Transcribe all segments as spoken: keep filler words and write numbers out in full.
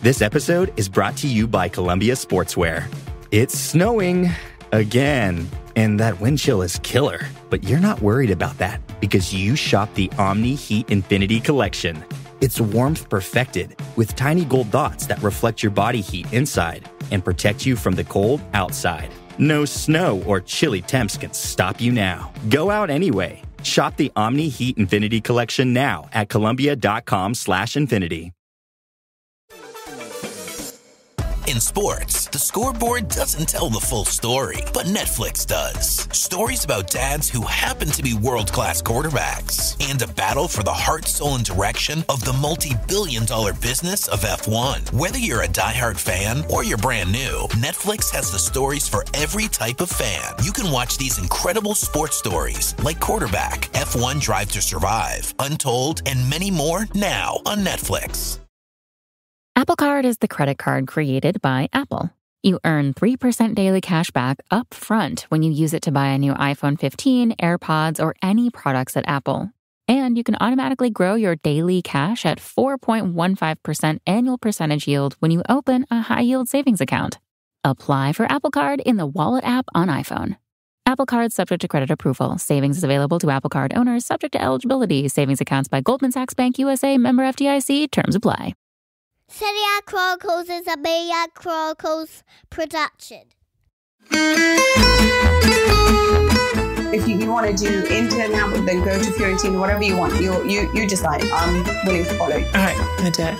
This episode is brought to you by Columbia Sportswear. It's snowing again, and that wind chill is killer. But you're not worried about that because you shop the Omni Heat Infinity Collection. It's warmth perfected with tiny gold dots that reflect your body heat inside and protect you from the cold outside. No snow or chilly temps can stop you now. Go out anyway. Shop the Omni Heat Infinity Collection now at Columbia.com slash infinity. In sports, the scoreboard doesn't tell the full story, but Netflix does. Stories about dads who happen to be world-class quarterbacks and a battle for the heart, soul, and direction of the multi-billion dollar business of F one. Whether you're a diehard fan or you're brand new, Netflix has the stories for every type of fan. You can watch these incredible sports stories like Quarterback, F one Drive to Survive, Untold, and many more now on Netflix. Apple Card is the credit card created by Apple. You earn three percent daily cash back up front when you use it to buy a new iPhone fifteen, AirPods, or any products at Apple. And you can automatically grow your daily cash at four point one five percent annual percentage yield when you open a high-yield savings account. Apply for Apple Card in the Wallet app on iPhone. Apple Card subject to credit approval. Savings is available to Apple Card owners subject to eligibility. Savings accounts by Goldman Sachs Bank U S A, member F D I C. Terms apply. Serie A Chronicles is a Serie A Chronicles production. If you, you want to do Inter, Napoli, then go to Fiorentina, whatever you want. You you you decide. I'm willing to follow. All right, I'm gonna do it.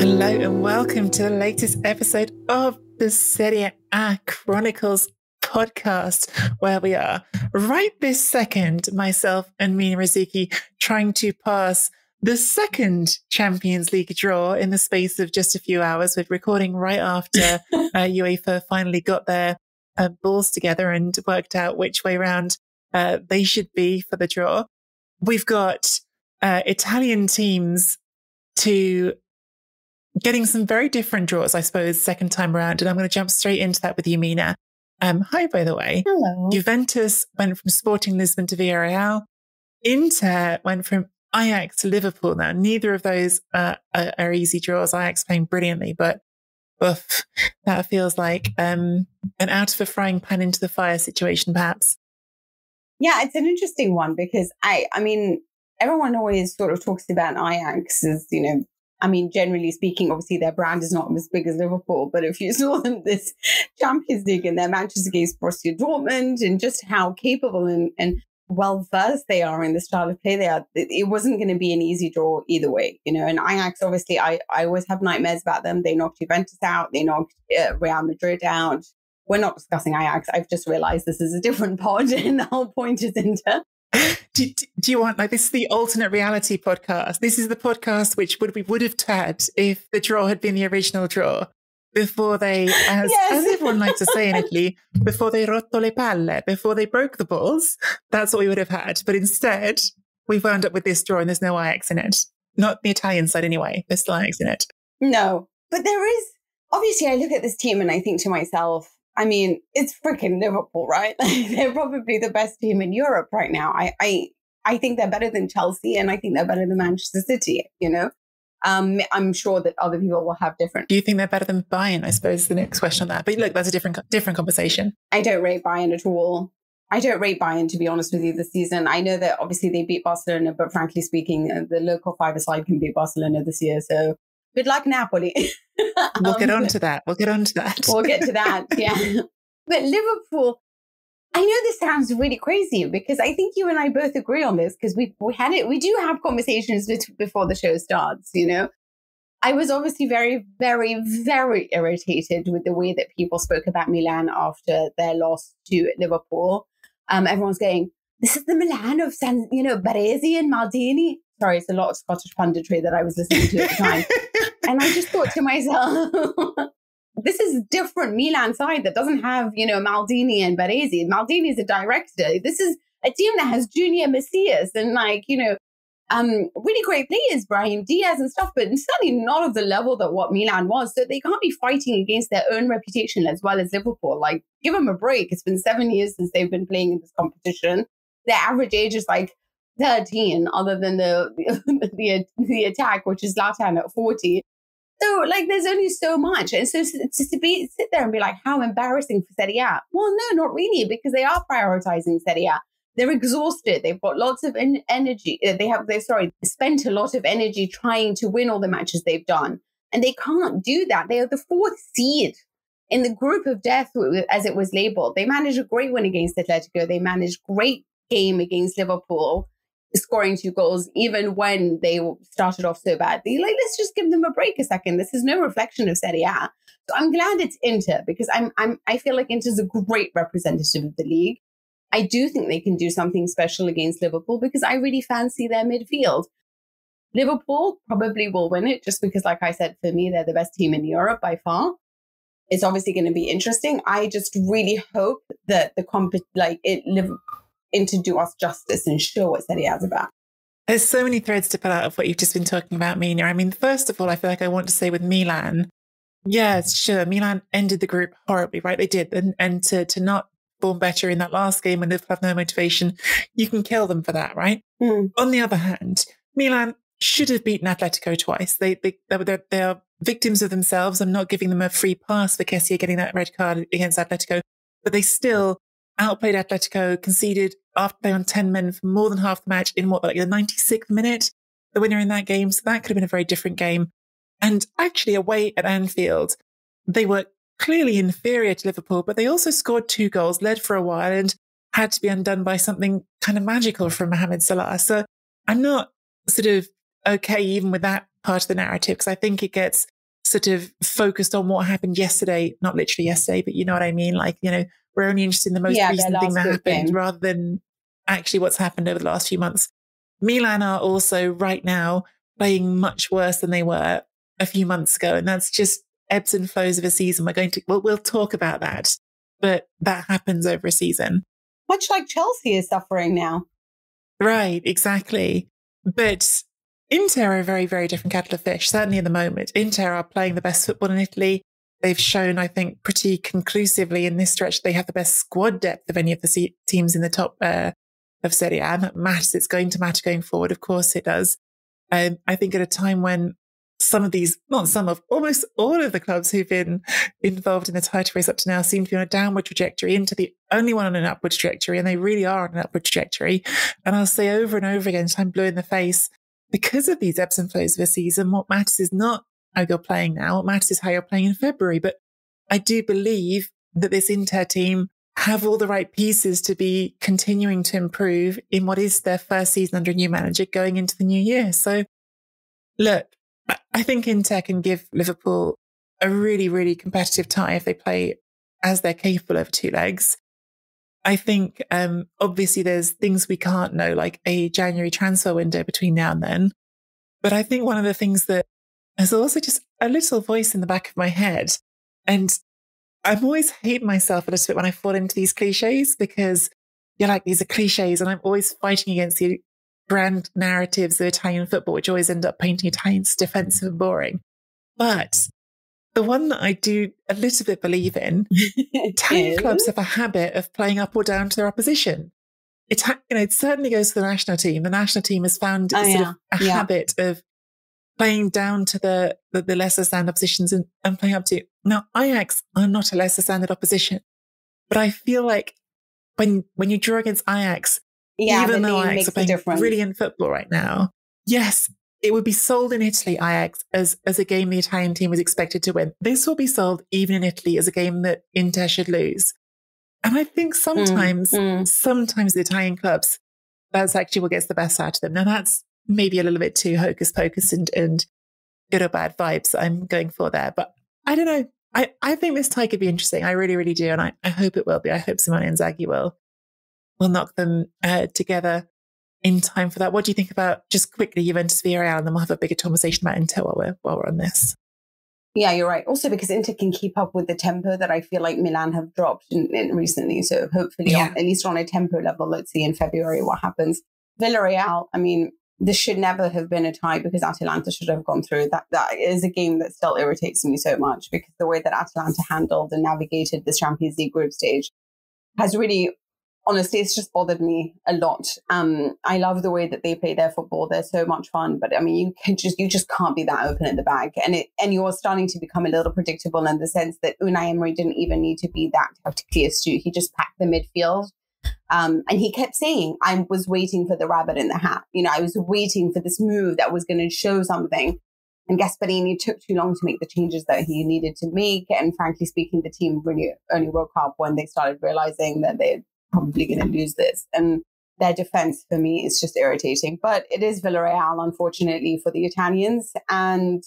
Hello and welcome to the latest episode of the Serie A Chronicles podcast, where we are right this second, myself and Mina Riziki, trying to pass the second Champions League draw in the space of just a few hours. We're recording right after uh, UEFA finally got their uh, balls together and worked out which way round uh, they should be for the draw. We've got uh, Italian teams to getting some very different draws, I suppose, second time around. And I'm going to jump straight into that with you, Mina. Um, hi, by the way. Hello. Juventus went from Sporting Lisbon to Villarreal. Inter went from Ajax to Liverpool. Now, neither of those uh, are, are easy draws. Ajax playing brilliantly, but oof, that feels like um, an out of a frying pan into the fire situation, perhaps. Yeah, it's an interesting one because I, I mean, everyone always sort of talks about Ajax as, you know, I mean, generally speaking, obviously their brand is not as big as Liverpool, but if you saw them this Champions League and their matches against Borussia Dortmund and just how capable and, and well-versed they are in the style of play they are, it, it wasn't going to be an easy draw either way, you know. And Ajax, obviously, I, I always have nightmares about them. They knocked Juventus out. They knocked uh, Real Madrid out. We're not discussing Ajax. I've just realized this is a different pod and the whole point is Inter. Do, do, do you want, like, this is the alternate reality podcast. This is the podcast which would we would have had if the draw had been the original draw before they, as, yes. as everyone likes to say in Italy, before they rotto le palle, before they broke the balls. That's what we would have had. But instead, we've wound up with this draw and there's no Ajax in it. Not the Italian side anyway. There's still Ajax in it. No, but there is, obviously I look at this team and I think to myself, I mean, it's freaking Liverpool, right? Like, they're probably the best team in Europe right now. I, I, I think they're better than Chelsea, and I think they're better than Manchester City. You know, um, I'm sure that other people will have different. Do you think they're better than Bayern? I suppose is the next question on that. But look, that's a different different conversation. I don't rate Bayern at all. I don't rate Bayern, to be honest with you, this season. I know that obviously they beat Barcelona, but frankly speaking, the local five-a-side can beat Barcelona this year. So good luck, Napoli. We'll um, get on to that. We'll get on to that. We'll get to that, yeah. But Liverpool, I know this sounds really crazy because I think you and I both agree on this because we we had it. We do have conversations with, before the show starts, you know. I was obviously very, very, very irritated with the way that people spoke about Milan after their loss to Liverpool. Um, everyone's going, this is the Milan of, San, you know, Baresi and Maldini. Sorry, it's a lot of Scottish punditry that I was listening to at the time. And I just thought to myself, this is different Milan side that doesn't have, you know, Maldini and Baresi. Maldini is a director. This is a team that has Junior Messias and, like, you know, um, really great players, Brahim Diaz and stuff, but certainly not of the level that what Milan was. So they can't be fighting against their own reputation as well as Liverpool. Like, give them a break. It's been seven years since they've been playing in this competition. Their average age is like thirteen, other than the the, the attack, which is Zlatan at forty. So, like, there's only so much. And so just to be sit there and be like, how embarrassing for Serie A. Well, no, not really, because they are prioritizing Serie A. They're exhausted. They've got lots of en- energy. They have, they sorry, spent a lot of energy trying to win all the matches they've done. And they can't do that. They are the fourth seed in the group of death, as it was labeled. They managed a great win against Atletico. They managed great game against Liverpool, scoring two goals, even when they started off so badly. Like, let's just give them a break a second. This is no reflection of Serie A. So I'm glad it's Inter, because I'm, I'm, I feel like Inter's a great representative of the league. I do think they can do something special against Liverpool, because I really fancy their midfield. Liverpool probably will win it, just because, like I said, for me, they're the best team in Europe by far. It's obviously going to be interesting. I just really hope that the comp, like it, Liverpool, into do us justice and show what Serie A is about. There's so many threads to pull out of what you've just been talking about, Mina. I mean, first of all, I feel like I want to say with Milan, yeah, sure, Milan ended the group horribly, right? They did. And, and to, to not perform better in that last game when they have no motivation, you can kill them for that, right? Mm. On the other hand, Milan should have beaten Atletico twice. They, they, they're, they're victims of themselves. I'm not giving them a free pass for Kessie getting that red card against Atletico, but they still outplayed Atletico, conceded after they were on ten men for more than half the match in what, like the ninety-sixth minute, the winner in that game. So that could have been a very different game. And actually away at Anfield, they were clearly inferior to Liverpool, but they also scored two goals, led for a while and had to be undone by something kind of magical from Mohamed Salah. So I'm not sort of okay even with that part of the narrative, because I think it gets sort of focused on what happened yesterday, not literally yesterday, but you know what I mean? Like, you know, we're only interested in the most yeah, recent thing that happened game. rather than actually what's happened over the last few months. Milan are also right now playing much worse than they were a few months ago. And that's just ebbs and flows of a season. We're going to, we'll, we'll talk about that, but that happens over a season. Much like Chelsea is suffering now. Right, exactly. But Inter are a very, very different kettle of fish, certainly at the moment. Inter are playing the best football in Italy. They've shown, I think, pretty conclusively in this stretch, they have the best squad depth of any of the teams in the top uh, of Serie A. And that matters. It's going to matter going forward. Of course it does. Um, I think at a time when some of these, not some of, almost all of the clubs who've been involved in the title race up to now seem to be on a downward trajectory. Inter the only one on an upward trajectory, and they really are on an upward trajectory. And I'll say over and over again, I'm blue in the face, because of these ebbs and flows of a season, what matters is not how you're playing now. What matters is how you're playing in February. But I do believe that this Inter team have all the right pieces to be continuing to improve in what is their first season under a new manager going into the new year. So look, I think Inter can give Liverpool a really, really competitive tie if they play as they're capable over two legs. I think um, obviously there's things we can't know, like a January transfer window between now and then. But I think one of the things that has also just a little voice in the back of my head, and I've always hate myself a little bit when I fall into these cliches, because you're like, these are cliches, and I'm always fighting against the grand narratives of Italian football, which always end up painting Italians defensive and boring. But the one that I do a little bit believe in, Italian clubs have a habit of playing up or down to their opposition. It, you know, it certainly goes to the national team. The national team has found oh, yeah. sort of a yeah. habit of playing down to the, the, the lesser standard oppositions and, and playing up to. Now, Ajax are not a lesser standard opposition, but I feel like when when you draw against Ajax, yeah, even though Ajax are playing brilliant football right now, yes, it would be sold in Italy, Ajax, as, as a game the Italian team was expected to win. This will be sold even in Italy as a game that Inter should lose. And I think sometimes, mm, mm. sometimes the Italian clubs, that's actually what gets the best out of them. Now, that's maybe a little bit too hocus pocus and, and good or bad vibes I'm going for there. But I don't know. I, I think this tie could be interesting. I really, really do. And I, I hope it will be. I hope Simone Inzaghi will, will knock them uh, together in time for that. What do you think about, just quickly, Juventus Villarreal, and then we'll have a bigger conversation about Inter while we're, while we're on this? Yeah, you're right. Also because Inter can keep up with the tempo that I feel like Milan have dropped in, in recently. So hopefully, yeah. on, at least on a tempo level, let's see in February what happens. Villarreal, I mean, this should never have been a tie because Atalanta should have gone through. That That is a game that still irritates me so much, because the way that Atalanta handled and navigated this Champions League group stage has really honestly, it's just bothered me a lot. Um, I love the way that they play their football. They're so much fun. But I mean, you can just you just can't be that open at the back. And it and you're starting to become a little predictable in the sense that Unai Emery didn't even need to be that tactically astute. He just packed the midfield. Um, and he kept saying, I was waiting for the rabbit in the hat. You know, I was waiting for this move that was going to show something. And Gasperini took too long to make the changes that he needed to make. And frankly speaking, the team really only woke up when they started realizing that they're probably going to lose this. And their defense, for me, is just irritating. But it is Villarreal, unfortunately, for the Italians. And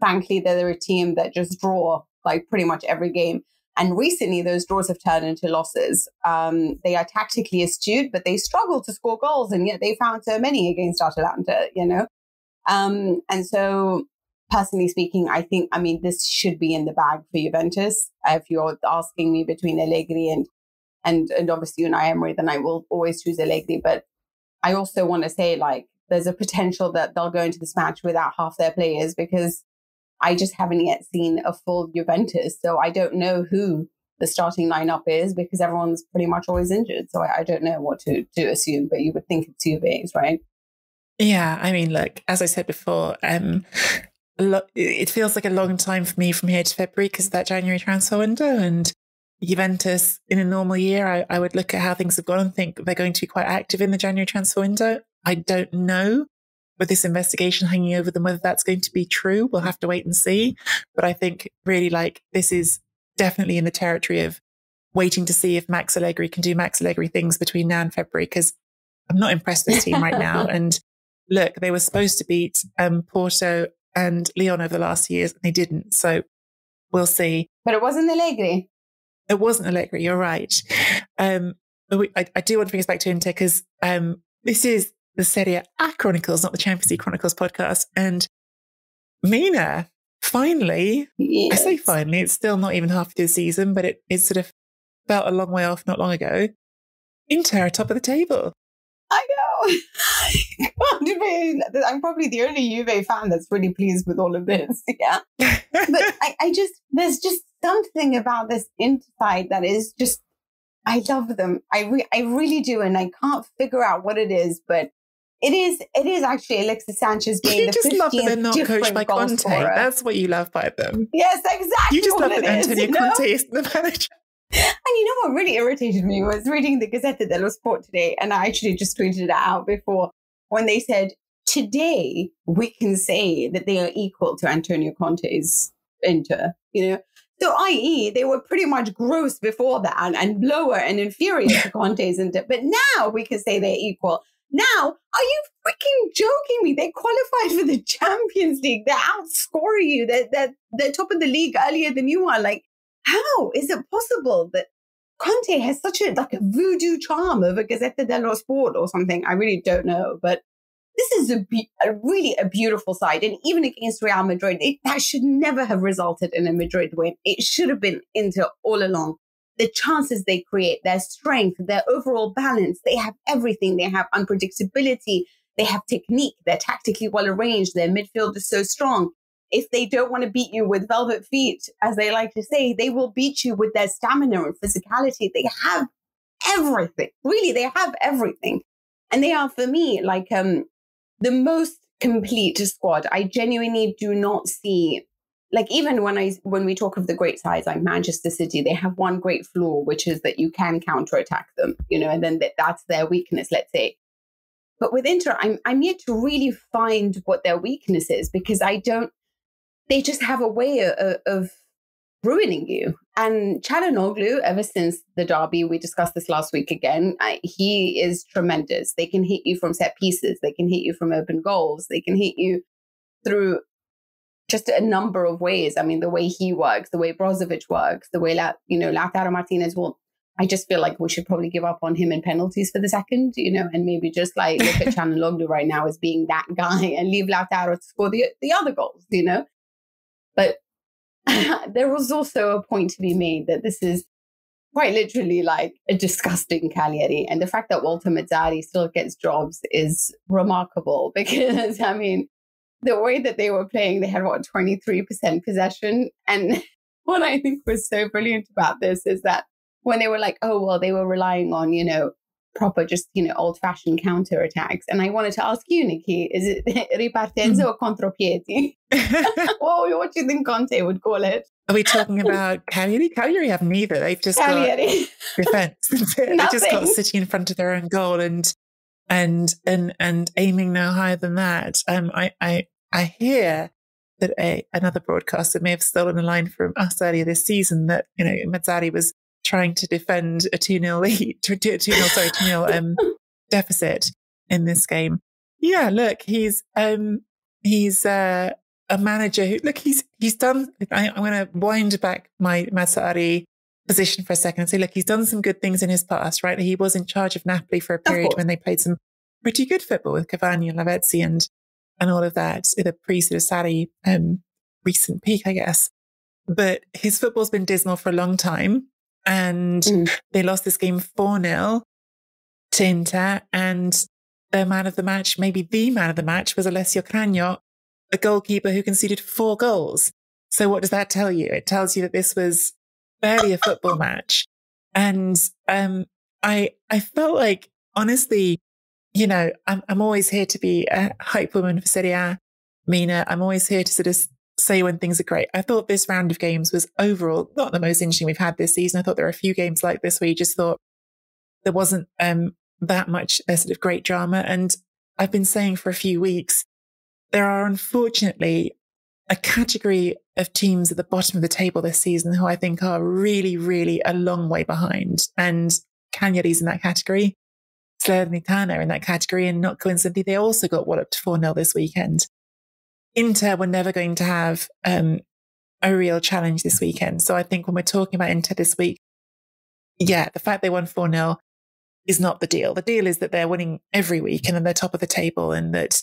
frankly, they're a team that just draw like pretty much every game. And recently, those draws have turned into losses. Um, they are tactically astute, but they struggle to score goals. And yet they found so many against Atalanta, you know. Um, and so... Personally speaking, I think, I mean, this should be in the bag for Juventus. If you're asking me between Allegri and, and, and obviously Unai Emery, then I will always choose Allegri. But I also want to say, like, there's a potential that they'll go into this match without half their players because I just haven't yet seen a full Juventus. So I don't know who the starting lineup is because everyone's pretty much always injured. So I, I don't know what to, to assume, but you would think it's Juve's, right? Yeah, I mean, look, as I said before, um... it feels like a long time for me from here to February because of that January transfer window. And Juventus, in a normal year, I, I would look at how things have gone and think they're going to be quite active in the January transfer window. I don't know with this investigation hanging over them whether that's going to be true. We'll have to wait and see. But I think really, like, this is definitely in the territory of waiting to see if Max Allegri can do Max Allegri things between now and February, because I'm not impressed with this team right now. And look, they were supposed to beat um, Porto and Leon over the last years, and they didn't. So we'll see. But it wasn't Allegri. It wasn't Allegri. You're right. Um, but we, I, I do want to bring us back to Inter because um, this is the Serie A Chronicles, not the Champions League Chronicles podcast. And Mina, finally, yes. I say finally, it's still not even half of the season, but it, it sort of felt a long way off not long ago. Inter are top of the table. I know. I'm probably the only Juve fan that's really pleased with all of this. Yeah. But I, I just, there's just something about this Inter side that is just, I love them. I, re, I really do. And I can't figure out what it is, but it is, it is actually Alexis Sanchez being you the just love that they're not coached by Conte. Scorer. That's what you love by them. Yes, exactly. You just love that Antonio Conte is the manager. And you know what really irritated me was reading the Gazzetta dello Sport today, and I actually just tweeted it out before, when they said, today we can say that they are equal to Antonio Conte's Inter, you know? So that is they were pretty much gross before that and, and lower and inferior to Conte's Inter, but now we can say they're equal. Now, are you freaking joking me? They qualified for the Champions League. They outscore you. They're, they're, they're top of the league earlier than you are. Like, how is it possible that Conte has such a like a voodoo charm of a Gazzetta dello Sport or something? I really don't know. But this is a, be a really a beautiful side. And even against Real Madrid, it, that should never have resulted in a Madrid win. It should have been Inter all along. The chances they create, their strength, their overall balance, they have everything. They have unpredictability. They have technique. They're tactically well arranged. Their midfield is so strong. If they don't want to beat you with velvet feet, as they like to say, they will beat you with their stamina and physicality. They have everything. Really, they have everything. And they are, for me, like um, the most complete squad. I genuinely do not see, like, even when I when we talk of the great sides, like Manchester City, they have one great flaw, which is that you can counterattack them, you know, and then that, that's their weakness, let's say. But with Inter, I'm, I'm yet to really find what their weakness is, because I don't, they just have a way of, of ruining you. And Çalhanoğlu, ever since the derby, we discussed this last week again, I, he is tremendous. They can hit you from set pieces. They can hit you from open goals. They can hit you through just a number of ways. I mean, the way he works, the way Brozovic works, the way, La, you know, Lautaro Martinez will, I just feel like we should probably give up on him in penalties for the second, you know, and maybe just like look at Çalhanoğlu right now as being that guy and leave Lautaro to score the, the other goals, you know. But there was also a point to be made that this is quite literally like a disgusting Cagliari. And the fact that Walter Mazzarri still gets jobs is remarkable because, I mean, the way that they were playing, they had, what, twenty-three percent possession. And what I think was so brilliant about this is that when they were like, oh, well, they were relying on, you know, proper, just, you know, old-fashioned counterattacks. And I wanted to ask you, Nikki, is it ripartenza or contropiedi? Well, what do you think Conte would call it? Are we talking about Cagliari? Cagliari haven't either. They've just Cagliari. got defense. They just got City in front of their own goal and and and and aiming no higher than that. Um, I I I hear that a another broadcaster may have stolen a line from us earlier this season that, you know, Mazzari was trying to defend a two nil lead, two nil sorry two nil um deficit in this game. Yeah, look, he's um he's uh. a manager who, look, he's he's done. I, I'm going to wind back my Mazzari position for a second and say, look, he's done some good things in his past, right? He was in charge of Napoli for a period when they played some pretty good football with Cavani and Lavezzi and and all of that, the pre-Sarri um, recent peak, I guess. But his football's been dismal for a long time, and mm. they lost this game four nil to Inter, and the man of the match, maybe the man of the match, was Alessio Cragno, a goalkeeper who conceded four goals. So what does that tell you? It tells you that this was barely a football match. And um, I I felt like, honestly, you know, I'm, I'm always here to be a hype woman for Serie A, Mina. I'm always here to sort of say when things are great. I thought this round of games was overall not the most interesting we've had this season. I thought there were a few games like this where you just thought there wasn't um, that much uh, sort of great drama. And I've been saying for a few weeks, there are unfortunately a category of teams at the bottom of the table this season who I think are really, really a long way behind. And Cagliari's in that category, Salernitana in that category, and not coincidentally, they also got walloped four nil this weekend. Inter were never going to have um, a real challenge this weekend. So I think when we're talking about Inter this week, yeah, the fact they won four nil is not the deal. The deal is that they're winning every week and then they're top of the table, and that,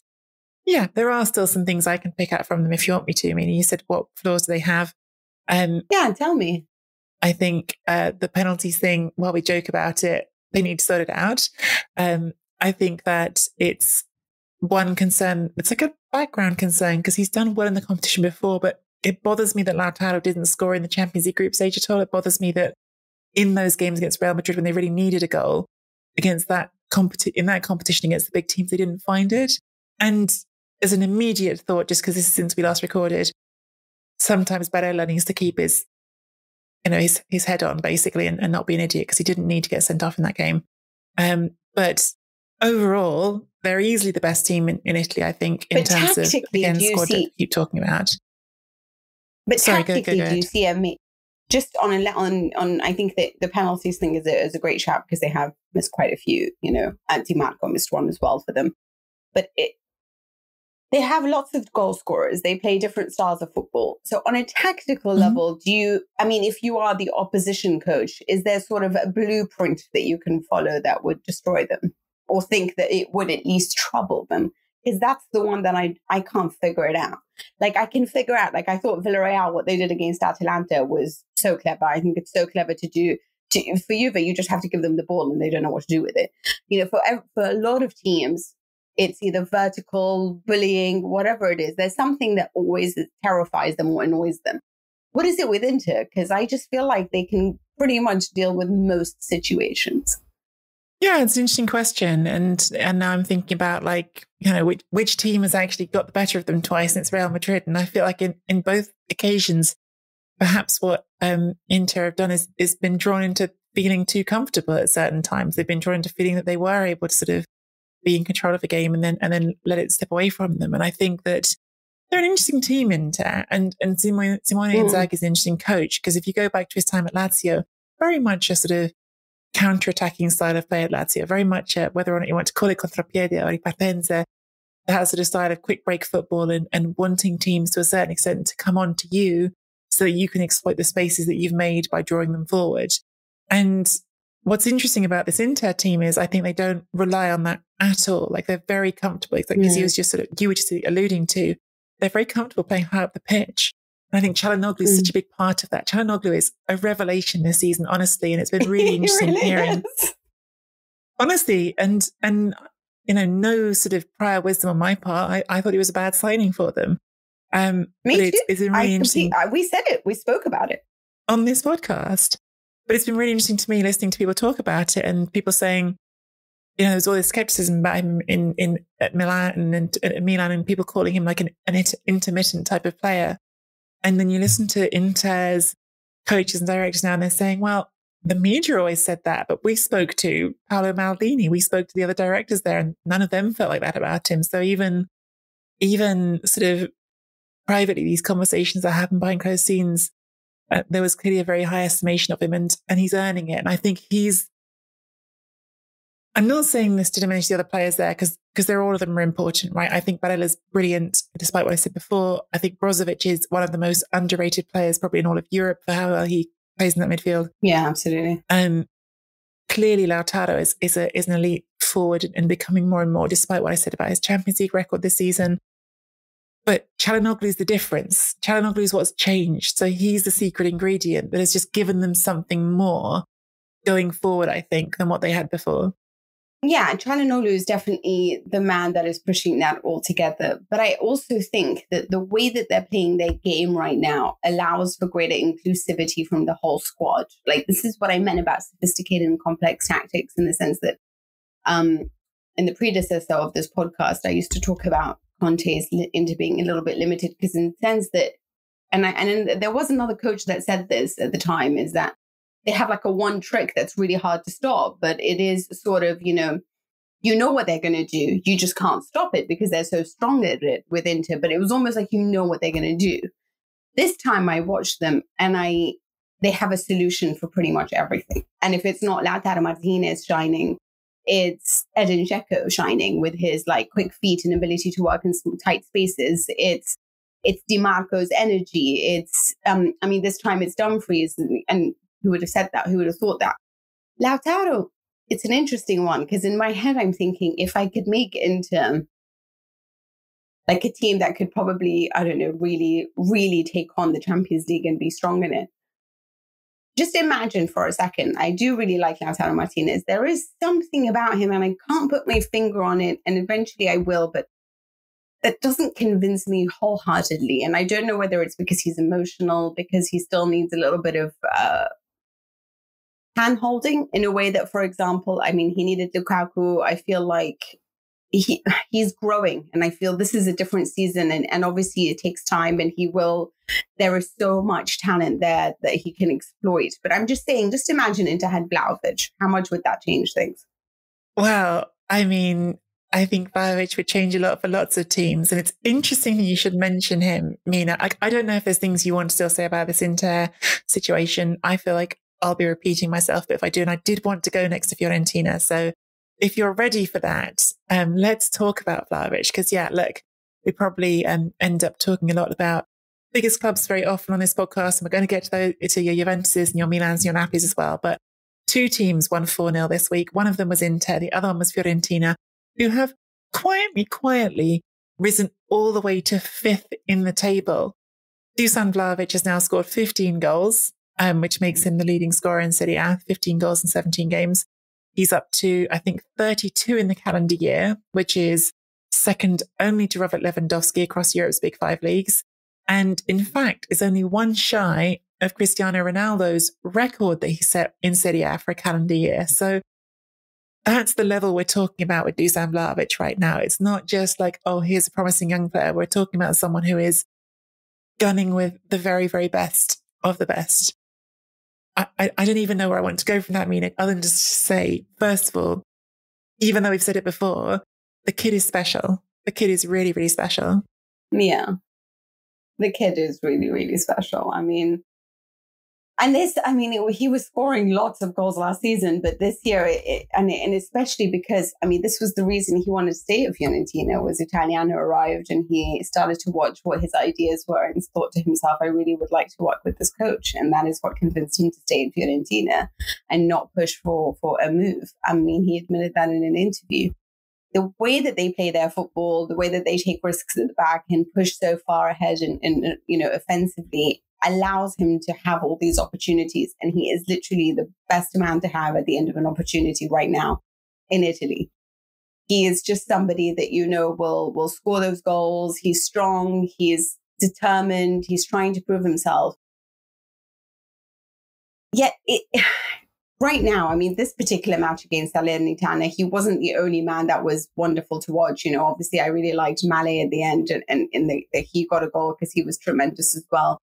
yeah, there are still some things I can pick out from them if you want me to. I mean, you said what flaws do they have? Um, yeah, tell me. I think uh, the penalties thing, while we joke about it, they need to sort it out. Um, I think that it's one concern. It's like a background concern because he's done well in the competition before, but it bothers me that Lautaro didn't score in the Champions League group stage at all. It bothers me that in those games against Real Madrid when they really needed a goal against that competi- in that competition against the big teams, they didn't find it. And as an immediate thought, just because this is since we last recorded, sometimes Barella needs to keep his, you know, his his head on basically, and, and not be an idiot, because he didn't need to get sent off in that game. Um, but overall, they're easily the best team in, in Italy, I think, in but terms of again squad see, that keep talking about. But Sorry, tactically, go, go, go do you see a just on a on on? I think that the penalties thing is a is a great shout, because they have missed quite a few. You know, Antti Marco missed one as well for them, but it. They have lots of goal scorers. They play different styles of football. So on a tactical mm-hmm. level, do you, I mean, if you are the opposition coach, is there sort of a blueprint that you can follow that would destroy them, or think that it would at least trouble them? Because that's the one that I, I can't figure it out. Like, I can figure out, like, I thought Villarreal, what they did against Atalanta was so clever. I think it's so clever to do. To, for Juve, you just have to give them the ball and they don't know what to do with it. You know, for, for a lot of teams, it's either vertical, bullying, whatever it is. There's something that always terrifies them or annoys them. What is it with Inter? Because I just feel like they can pretty much deal with most situations. Yeah, it's an interesting question. And and now I'm thinking about, like, you know, which, which team has actually got the better of them twice, and it's Real Madrid. And I feel like in, in both occasions, perhaps what um, Inter have done is, is been drawn into feeling too comfortable at certain times. They've been drawn into feeling that they were able to sort of be in control of a game and then and then let it slip away from them. And I think that they're an interesting team, Inter, and and Simone, Simone Inzaghi is an interesting coach, because if you go back to his time at Lazio, very much a sort of counter-attacking style of play at Lazio, very much a, whether or not you want to call it contropiede or ripartenza, that sort of style of quick break football, and, and wanting teams to a certain extent to come on to you so that you can exploit the spaces that you've made by drawing them forward. And what's interesting about this Inter team is I think they don't rely on that at all. Like, they're very comfortable. It's like, because yeah. you was just sort of, you were just alluding to, they're very comfortable playing high up the pitch. And I think Çalhanoğlu is mm. such a big part of that. Çalhanoğlu is a revelation this season, honestly. And it's been really interesting really hearing. Is. Honestly, and, and, you know, no sort of prior wisdom on my part. I, I thought he was a bad signing for them. Um, Me too. It's, it's been really I, interesting. We said it. We spoke about it on this podcast. But it's been really interesting to me listening to people talk about it, and people saying, you know, there's all this skepticism about him in, in at Milan and, and at Milan and people calling him like an, an inter- intermittent type of player. And then you listen to Inter's coaches and directors now, and they're saying, well, the media always said that, but we spoke to Paolo Maldini, we spoke to the other directors there, and none of them felt like that about him. So even, even sort of privately, these conversations that happen behind closed scenes, uh, there was clearly a very high estimation of him, and and he's earning it. And I think he's, I'm not saying this to diminish the other players there, because because they're all of them are important, right? I think Barella's brilliant, despite what I said before. I think Brozovic is one of the most underrated players probably in all of Europe for how well he plays in that midfield. Yeah, absolutely. Um, clearly Lautaro is is, a, is an elite forward and becoming more and more, despite what I said about his Champions League record this season. But Çalhanoğlu is the difference. Çalhanoğlu is what's changed. So he's the secret ingredient that has just given them something more going forward, I think, than what they had before. Yeah, Çalhanoğlu is definitely the man that is pushing that all together. But I also think that the way that they're playing their game right now allows for greater inclusivity from the whole squad. Like, this is what I meant about sophisticated and complex tactics, in the sense that um, in the predecessor of this podcast, I used to talk about Conte's into being a little bit limited, because in the sense that, and, I, and there was another coach that said this at the time, is that they have like a one trick that's really hard to stop, but it is sort of, you know, you know what they're going to do. You just can't stop it because they're so strong at it with Inter, but it was almost like, you know what they're going to do. This time I watched them and I, they have a solution for pretty much everything. And if it's not Lautaro Martinez shining, it's Edin Dzeko shining with his like quick feet and ability to work in some tight spaces. It's, it's Di Marco's energy. It's, um, I mean, this time it's Dumfries and, and who would have said that? Who would have thought that? Lautaro, it's an interesting one, because in my head, I'm thinking, if I could make Inter like a team that could probably, I don't know, really, really take on the Champions League and be strong in it. Just imagine for a second, I do really like Lautaro Martinez. There is something about him and I can't put my finger on it, and eventually I will, but that doesn't convince me wholeheartedly. And I don't know whether it's because he's emotional, because he still needs a little bit of... Uh, hand-holding in a way that, for example, I mean, he needed Lukaku. I feel like he he's growing, and I feel this is a different season, and, and obviously it takes time, and he will, there is so much talent there that he can exploit. But I'm just saying, just imagine Inter had Vlahović. How much would that change things? Well, I mean, I think Vlahović would change a lot for lots of teams, and it's interesting that you should mention him, Mina. I, I don't know if there's things you want to still say about this Inter situation. I feel like I'll be repeating myself, but if I do, and I did want to go next to Fiorentina. So if you're ready for that, um, let's talk about Vlahović. Because yeah, look, we probably um, end up talking a lot about biggest clubs very often on this podcast. And we're going to get to, those, to your Juventuses and your Milans and your Napoli's as well. But two teams won four nil this week. One of them was Inter. The other one was Fiorentina, who have quietly, quietly risen all the way to fifth in the table. Dušan Vlahović has now scored fifteen goals. Um, which makes him the leading scorer in Serie A, fifteen goals in seventeen games. He's up to, I think, thirty-two in the calendar year, which is second only to Robert Lewandowski across Europe's big five leagues. And in fact, is only one shy of Cristiano Ronaldo's record that he set in Serie A for a calendar year. So that's the level we're talking about with Dušan Vlahović right now. It's not just like, oh, here's a promising young player. We're talking about someone who is gunning with the very, very best of the best. I, I don't even know where I want to go from that, Mina, other than just to say, first of all, even though we've said it before, the kid is special. The kid is really, really special. Yeah. The kid is really, really special. I mean, and this, I mean, it, he was scoring lots of goals last season, but this year, it, it, and, and especially because, I mean, this was the reason he wanted to stay at Fiorentina, was Italiano arrived and he started to watch what his ideas were and thought to himself, I really would like to work with this coach. And that is what convinced him to stay at Fiorentina and not push for, for a move. I mean, he admitted that in an interview. The way that they play their football, the way that they take risks at the back and push so far ahead and, and you know, offensively, allows him to have all these opportunities. And he is literally the best man to have at the end of an opportunity right now in Italy. He is just somebody that, you know, will, will score those goals. He's strong. He's determined. He's trying to prove himself. Yet it, right now, I mean, this particular match against Salernitana, he wasn't the only man that was wonderful to watch. You know, obviously, I really liked Male at the end, and, and, and the, the, he got a goal because he was tremendous as well.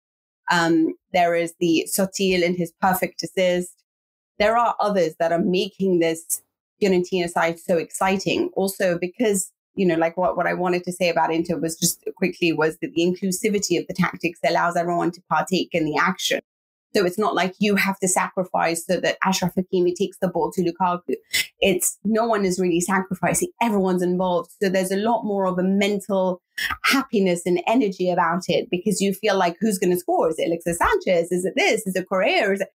Um, there is the Sotil and his perfect assist. There are others that are making this Fiorentina side so exciting. Also, because, you know, like what, what I wanted to say about Inter was just quickly was that the inclusivity of the tactics allows everyone to partake in the action. So it's not like you have to sacrifice so that Achraf Hakimi takes the ball to Lukaku. It's no one is really sacrificing. Everyone's involved. So there's a lot more of a mental happiness and energy about it, because you feel like, who's going to score? Is it Alexis Sanchez? Is it this? Is it Correa? Is it...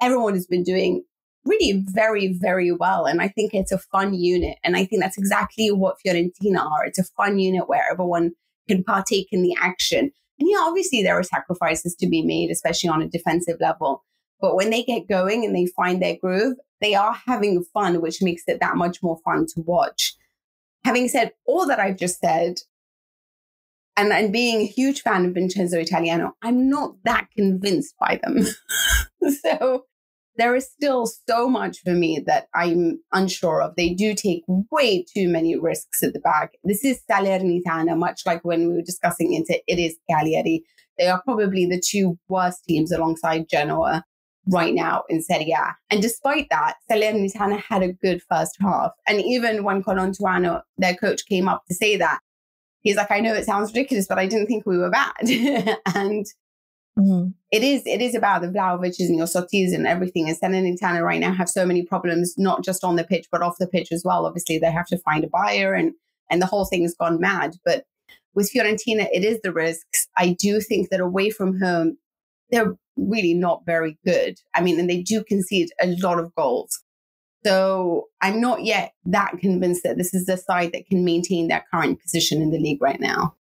Everyone has been doing really very, very well. And I think it's a fun unit. And I think that's exactly what Fiorentina are. It's a fun unit where everyone can partake in the action. And yeah, obviously there are sacrifices to be made, especially on a defensive level. But when they get going and they find their groove, they are having fun, which makes it that much more fun to watch. Having said all that I've just said, and, and being a huge fan of Vincenzo Italiano, I'm not that convinced by them. So there is still so much for me that I'm unsure of. They do take way too many risks at the back. This is Salernitana, much like when we were discussing Inter, it is Cagliari. They are probably the two worst teams alongside Genoa right now in Serie A. And despite that, Salernitana had a good first half. And even when Colantuano, their coach, came up to say that, he's like, I know it sounds ridiculous, but I didn't think we were bad. and... Mm-hmm. It is it is about the Vlahovićs and your Sotis and everything. And Salernitana right now have so many problems, not just on the pitch, but off the pitch as well. Obviously, they have to find a buyer and, and the whole thing has gone mad. But with Fiorentina, it is the risks. I do think that away from home, they're really not very good. I mean, and they do concede a lot of goals. So I'm not yet that convinced that this is the side that can maintain their current position in the league right now.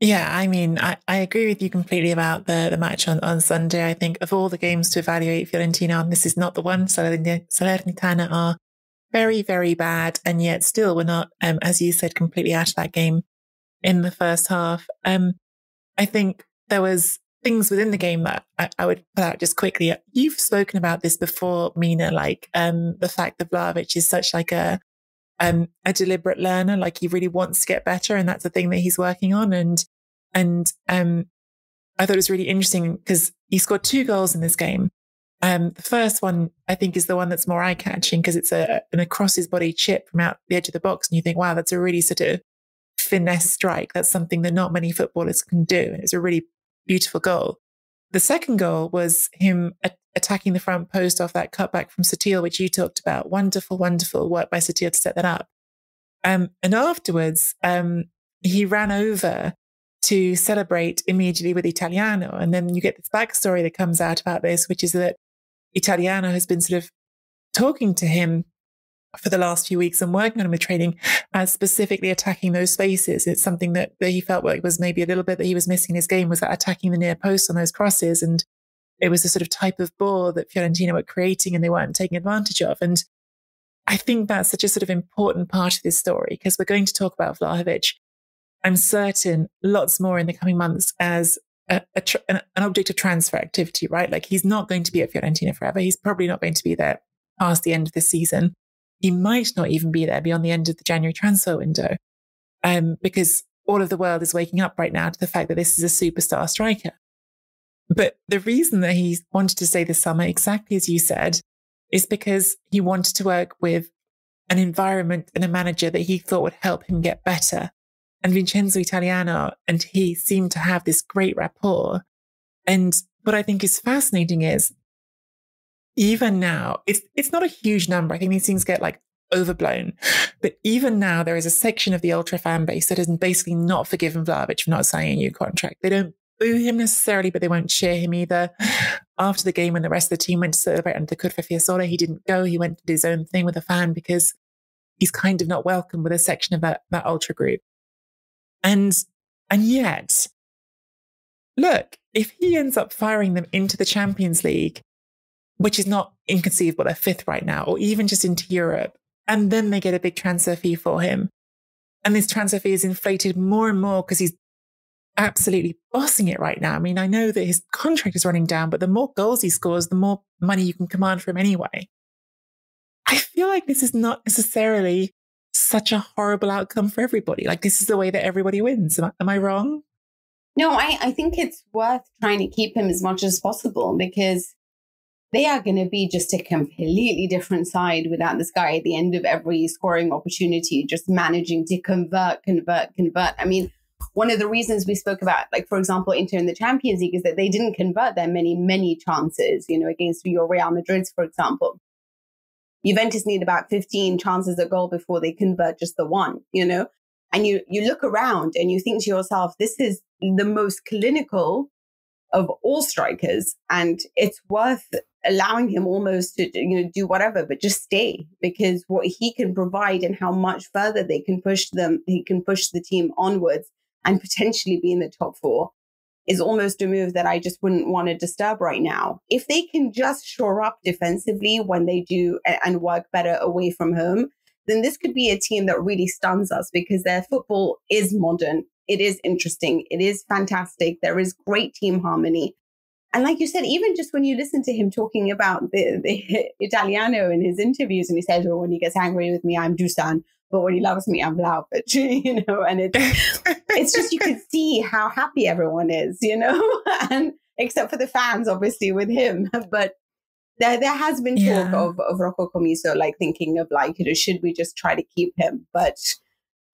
Yeah, I mean, I, I agree with you completely about the, the match on, on Sunday. I think of all the games to evaluate Fiorentina on, this is not the one. Salernitana are very, very bad. And yet still we're not, um, as you said, completely out of that game in the first half. Um, I think there was things within the game that I, I would put out just quickly. You've spoken about this before, Mina, like um, the fact that Vlahović is such like a, um, a deliberate learner, like he really wants to get better. And that's the thing that he's working on. And And um, I thought it was really interesting because he scored two goals in this game. Um, the first one, I think, is the one that's more eye-catching because it's a, an across-his-body chip from out the edge of the box. And you think, wow, that's a really sort of finesse strike. That's something that not many footballers can do. And it's a really beautiful goal. The second goal was him at attacking the front post off that cutback from Sotil, which you talked about. Wonderful, wonderful work by Sotil to set that up. Um, and afterwards, um, he ran over to celebrate immediately with Italiano. And then you get this backstory that comes out about this, which is that Italiano has been sort of talking to him for the last few weeks and working on him with training as specifically attacking those spaces. It's something that, that he felt like was maybe a little bit that he was missing in his game, was that attacking the near post on those crosses. And it was the sort of type of ball that Fiorentina were creating and they weren't taking advantage of. And I think that's such a sort of important part of this story because we're going to talk about Vlahović, I'm certain, lots more in the coming months as a, a tr an object of transfer activity, right? Like he's not going to be at Fiorentina forever. He's probably not going to be there past the end of this season. He might not even be there beyond the end of the January transfer window um, because all of the world is waking up right now to the fact that this is a superstar striker. But the reason that he wanted to stay this summer, exactly as you said, is because he wanted to work with an environment and a manager that he thought would help him get better. And Vincenzo Italiano and he seem to have this great rapport. And what I think is fascinating is even now, it's, it's not a huge number. I think these things get like overblown. But even now, there is a section of the ultra fan base that has basically not forgiven Vlahović for not signing a new contract. They don't boo him necessarily, but they won't cheer him either. After the game, when the rest of the team went to celebrate under Curva Fiesole, he didn't go. He went to do his own thing with a fan because he's kind of not welcome with a section of that, that ultra group. And, and yet, look, if he ends up firing them into the Champions League, which is not inconceivable, they're fifth right now, or even just into Europe, and then they get a big transfer fee for him. And this transfer fee is inflated more and more because he's absolutely bossing it right now. I mean, I know that his contract is running down, but the more goals he scores, the more money you can command from him anyway. I feel like this is not necessarily such a horrible outcome for everybody. Like, this is the way that everybody wins. Am I, am I wrong? No, I, I think it's worth trying to keep him as much as possible, because they are going to be just a completely different side without this guy at the end of every scoring opportunity, just managing to convert, convert, convert. I mean, one of the reasons we spoke about, like, for example, Inter in the Champions League, is that they didn't convert their many, many chances, you know, against your Real Madrid, for example. Juventus need about fifteen chances a goal before they convert just the one, you know? And you you look around and you think to yourself, this is the most clinical of all strikers, and it's worth allowing him almost to, you know, do whatever, but just stay, because what he can provide and how much further they can push them, he can push the team onwards and potentially be in the top four, is almost a move that I just wouldn't want to disturb right now. If they can just shore up defensively when they do and work better away from home, then this could be a team that really stuns us, because their football is modern. It is interesting. It is fantastic. There is great team harmony. And like you said, even just when you listen to him talking about the, the Italiano in his interviews, and he says, well, when he gets angry with me, I'm Dušan, but when he loves me, I'm Vlahović, you know, and it's, it's just, you can see how happy everyone is, you know, and except for the fans, obviously, with him. But there there has been talk yeah. of, of Rocco Commisso, like thinking of like, you know, should we just try to keep him? But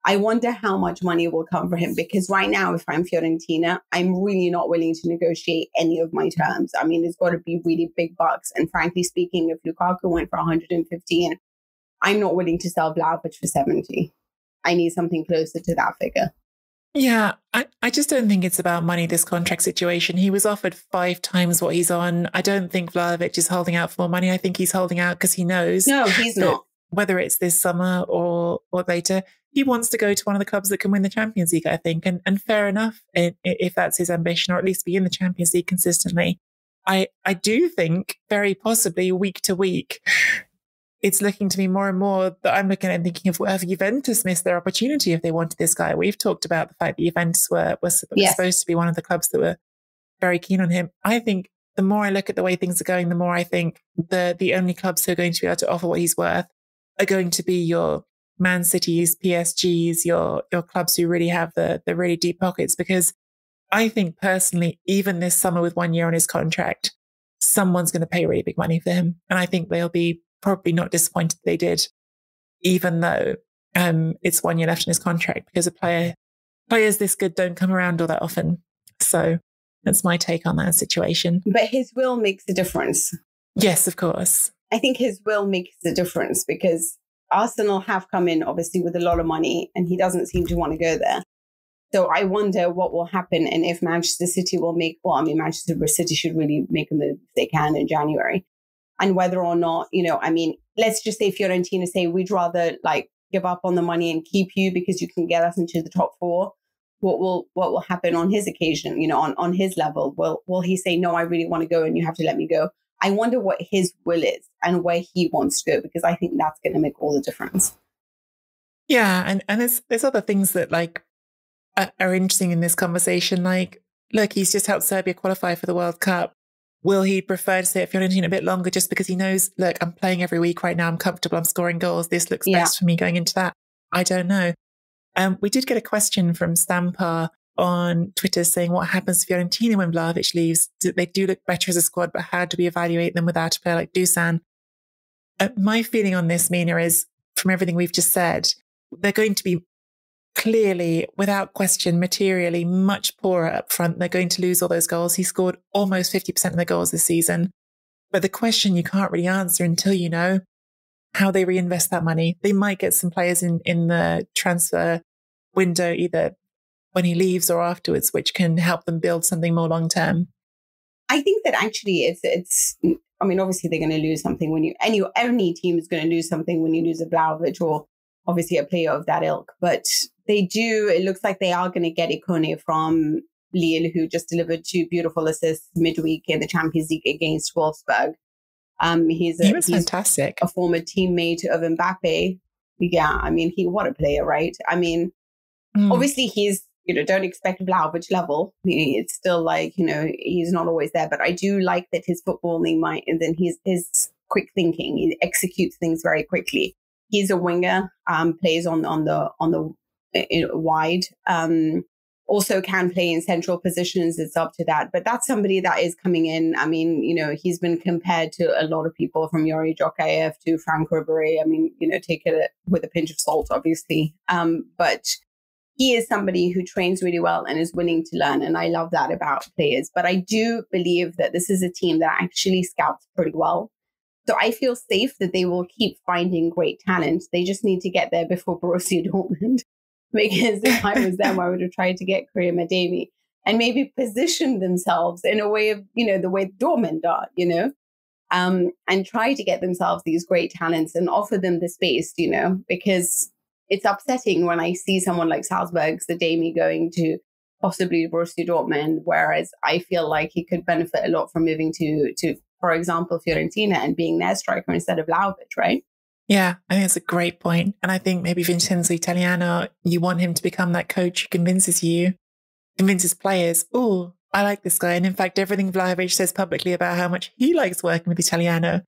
I wonder how much money will come for him, because right now, if I'm Fiorentina, I'm really not willing to negotiate any of my terms. I mean, it's got to be really big bucks. And frankly speaking, if Lukaku went for one hundred fifty and I'm not willing to sell Vlahović for seventy. I need something closer to that figure. Yeah, I, I just don't think it's about money, this contract situation. He was offered five times what he's on. I don't think Vlahović is holding out for more money. I think he's holding out because he knows. No, he's not. Whether it's this summer or, or later, he wants to go to one of the clubs that can win the Champions League, I think. And, and fair enough, if that's his ambition, or at least be in the Champions League consistently. I, I do think, very possibly, week to week, it's looking to me more and more that I'm looking at and thinking of, well, have Juventus missed their opportunity if they wanted this guy? We've talked about the fact that Juventus were, were yes. supposed to be one of the clubs that were very keen on him. I think the more I look at the way things are going, the more I think the, the only clubs who are going to be able to offer what he's worth are going to be your Man City's, P S G's, your, your clubs who really have the, the really deep pockets. Because I think personally, even this summer with one year on his contract, someone's going to pay really big money for him. And I think they'll be probably not disappointed they did, even though um, it's one year left in his contract, because a player, players this good don't come around all that often. So that's my take on that situation. But his will makes a difference. Yes, of course. I think his will makes a difference, because Arsenal have come in, obviously, with a lot of money, and he doesn't seem to want to go there. So I wonder what will happen, and if Manchester City will make, well, I mean, Manchester City should really make a move if they can in January. And whether or not, you know, I mean, let's just say Fiorentina say, we'd rather like give up on the money and keep you because you can get us into the top four. What will what will happen on his occasion, you know, on, on his level? Will, will he say, no, I really want to go and you have to let me go? I wonder what his will is and where he wants to go, because I think that's going to make all the difference. Yeah. And, and there's, there's other things that like are, are interesting in this conversation. Like, look, he's just helped Serbia qualify for the World Cup. Will he prefer to stay at Fiorentina a bit longer just because he knows, look, I'm playing every week right now. I'm comfortable. I'm scoring goals. This looks yeah. best for me going into that. I don't know. Um, we did get a question from Stampar on Twitter saying, what happens to Fiorentina when Vlahović leaves? Do, they do look better as a squad, but how do we evaluate them without a player like Dušan? Uh, my feeling on this, Mina, is from everything we've just said, they're going to be clearly, without question, materially much poorer up front. They're going to lose all those goals. He scored almost fifty percent of the goals this season. But the question you can't really answer until you know how they reinvest that money. They might get some players in, in the transfer window, either when he leaves or afterwards, which can help them build something more long-term. I think that actually it's, it's, I mean, obviously they're going to lose something when you, any, any team is going to lose something when you lose a Vlahović or obviously a player of that ilk, but they do, it looks like they are going to get Ikone from Lille, who just delivered two beautiful assists midweek in the Champions League against Wolfsburg. Um, he's a, he was he's fantastic. A former teammate of Mbappe. Yeah, I mean, he what a player, right? I mean, mm. obviously he's you know, don't expect Vlahović level. It's still like, you know, he's not always there. But I do like that his footballing mind and then his, his quick thinking. He executes things very quickly. He's a winger, um, plays on, on the on the you know, wide. Um, also can play in central positions. It's up to that. But that's somebody that is coming in. I mean, you know, he's been compared to a lot of people, from Yuri Jokeyev to Franck Ribery. I mean, you know, take it with a pinch of salt, obviously. Um, but he is somebody who trains really well and is willing to learn. And I love that about players. But I do believe that this is a team that actually scouts pretty well. So I feel safe that they will keep finding great talent. They just need to get there before Borussia Dortmund. Because if I was them, I would have tried to get Karim Ademi and maybe position themselves in a way of, you know, the way Dortmund are, you know, um, and try to get themselves these great talents and offer them the space, you know, because it's upsetting when I see someone like Salzburg's Ademi going to possibly Borussia Dortmund, whereas I feel like he could benefit a lot from moving to, to for example, Fiorentina and being their striker instead of Vlahović, right? Yeah, I think that's a great point. And I think maybe Vincenzo Italiano, you want him to become that coach who convinces you, convinces players, oh, I like this guy. And in fact, everything Vlahović says publicly about how much he likes working with Italiano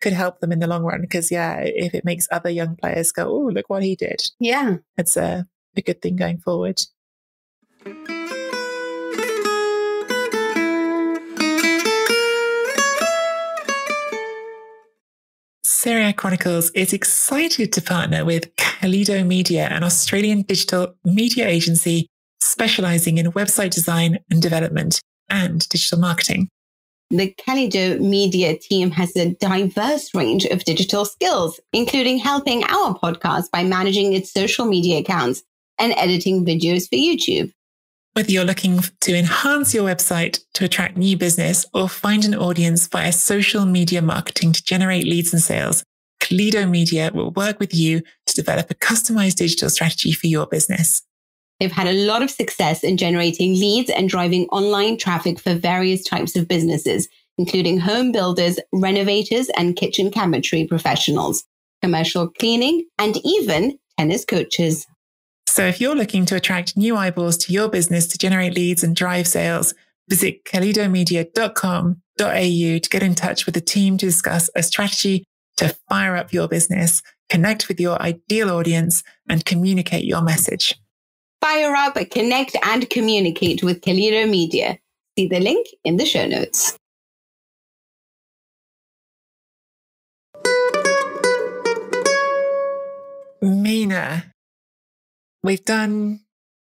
could help them in the long run. Because, yeah, if it makes other young players go, oh, look what he did. Yeah. It's a, a good thing going forward. Serie A Chronicles is excited to partner with Kaleido Media, an Australian digital media agency specializing in website design and development and digital marketing. The Kaleido Media team has a diverse range of digital skills, including helping our podcast by managing its social media accounts and editing videos for YouTube. Whether you're looking to enhance your website to attract new business or find an audience via social media marketing to generate leads and sales, Kaleido Media will work with you to develop a customized digital strategy for your business. They've had a lot of success in generating leads and driving online traffic for various types of businesses, including home builders, renovators, and kitchen cabinetry professionals, commercial cleaning, and even tennis coaches. So if you're looking to attract new eyeballs to your business to generate leads and drive sales, visit kaleido media dot com dot a u to get in touch with the team to discuss a strategy to fire up your business, connect with your ideal audience, and communicate your message. Fire up, connect, and communicate with Kaleido Media. See the link in the show notes. Mina. We've done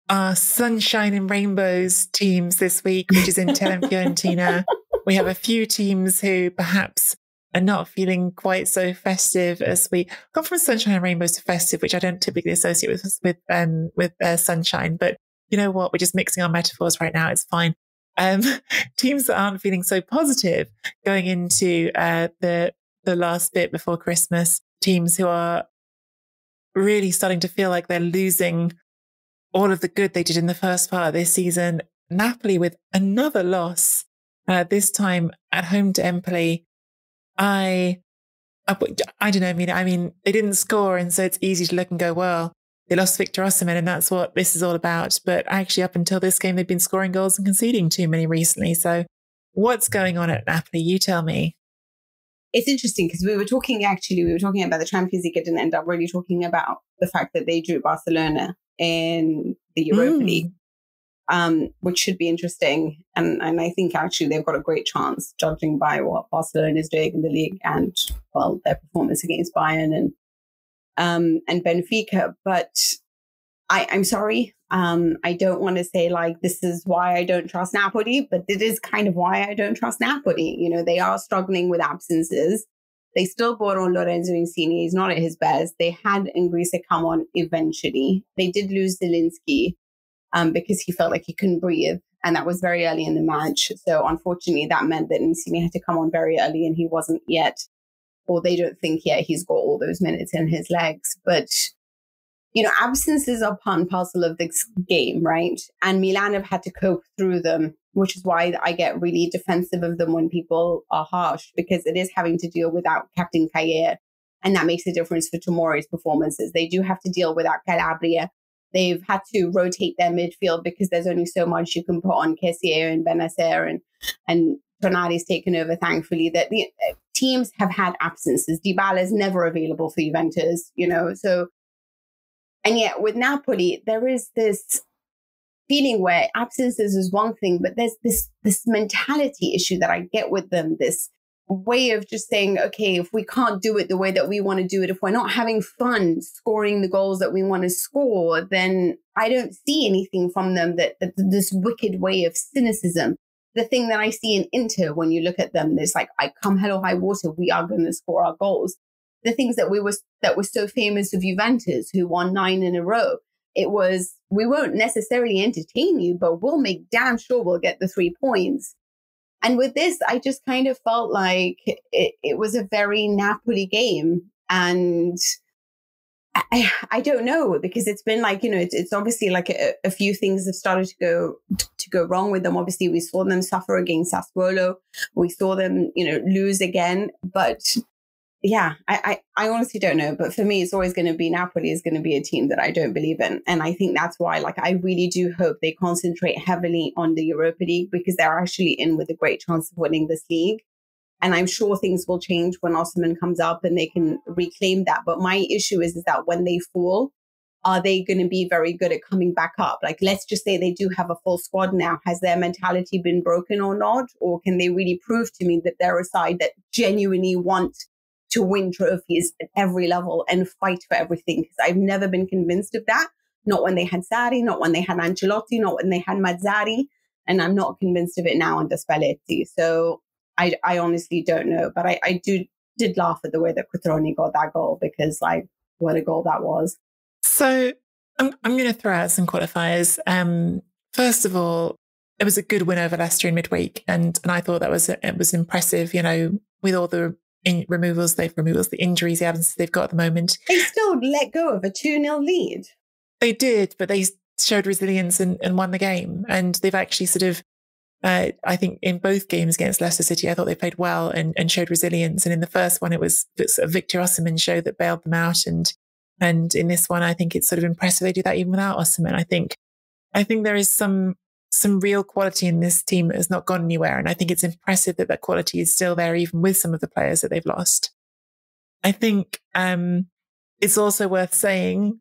our Sunshine and Rainbows teams this week, which is Inter and Fiorentina. We have a few teams who perhaps are not feeling quite so festive as we gone from Sunshine and Rainbows to festive, which I don't typically associate with with um, with uh, sunshine. But you know what? We're just mixing our metaphors right now. It's fine. Um, teams that aren't feeling so positive going into uh, the the last bit before Christmas. Teams who are really starting to feel like they're losing all of the good they did in the first part of this season. Napoli with another loss, uh, this time at home to Empoli. I, I, I don't know, I mean, I mean, they didn't score. And so it's easy to look and go, well, they lost Victor Osimhen and that's what this is all about. But actually up until this game, they've been scoring goals and conceding too many recently. So what's going on at Napoli? You tell me. It's interesting because we were talking, actually, we were talking about the Champions League. It didn't end up really talking about the fact that they drew Barcelona in the Europa mm. League, um, which should be interesting. And, and I think actually they've got a great chance judging by what Barcelona is doing in the league and, well, their performance against Bayern and um, and Benfica. But I, I'm sorry. Um, I don't want to say like, this is why I don't trust Napoli, but it is kind of why I don't trust Napoli. You know, they are struggling with absences. They still bought on Lorenzo Insigne. He's not at his best. They had Ingrisa come on eventually. They did lose Zielinski um, because he felt like he couldn't breathe. And that was very early in the match. So unfortunately, that meant that Insigne had to come on very early and he wasn't yet, or they don't think yet he's got all those minutes in his legs. But you know, absences are part and parcel of this game, right? And Milan have had to cope through them, which is why I get really defensive of them when people are harsh, because it is having to deal without Captain Kjaer. And that makes a difference for tomorrow's performances. They do have to deal without Calabria. They've had to rotate their midfield because there's only so much you can put on Kessié and Benacer, and and Ronaldo's taken over, thankfully, that the teams have had absences. Dybala is never available for Juventus, you know. So, and yet with Napoli, there is this feeling where absences is one thing, but there's this this mentality issue that I get with them, this way of just saying, okay, if we can't do it the way that we want to do it, if we're not having fun scoring the goals that we want to score, then I don't see anything from them, that, that this wicked way of cynicism. The thing that I see in Inter, when you look at them, it's like, I come hell or high water, we are going to score our goals. The things that we were that were so famous of Juventus, who won nine in a row, it was, we won't necessarily entertain you, but we'll make damn sure we'll get the three points. And with this, I just kind of felt like it, it was a very Napoli game. And I, I don't know, because it's been like, you know, it's, it's obviously like a, a few things have started to go to go wrong with them. Obviously, we saw them suffer against Sassuolo. We saw them, you know, lose again. But yeah, I, I, I honestly don't know. But for me, it's always going to be Napoli is going to be a team that I don't believe in. And I think that's why, like, I really do hope they concentrate heavily on the Europa League, because they're actually in with a great chance of winning this league. And I'm sure things will change when Osimhen comes up and they can reclaim that. But my issue is, is that when they fall, are they going to be very good at coming back up? Like, let's just say they do have a full squad now. Has their mentality been broken or not? Or can they really prove to me that they're a side that genuinely want to win trophies at every level and fight for everything? Because I've never been convinced of that. Not when they had Sarri, not when they had Ancelotti, not when they had Mazzari. And I'm not convinced of it now under Spalletti. So I, I honestly don't know. But I, I do did laugh at the way that Cutrone got that goal, because, like, what a goal that was. So I'm, I'm going to throw out some qualifiers. Um, first of all, it was a good win over Leicester in midweek. And, and I thought that was it was impressive, you know, with all the In removals, they've removals, the injuries, the absences they've got at the moment. They still let go of a two nil lead. They did, but they showed resilience and, and won the game. And they've actually sort of, uh, I think in both games against Leicester City, I thought they played well and, and showed resilience. And in the first one, it was sort of Victor Osimhen show that bailed them out. And and in this one, I think it's sort of impressive they do that even without Osimhen. I think, I think there is some some real quality in this team that has not gone anywhere. And I think it's impressive that that quality is still there, even with some of the players that they've lost. I think um, it's also worth saying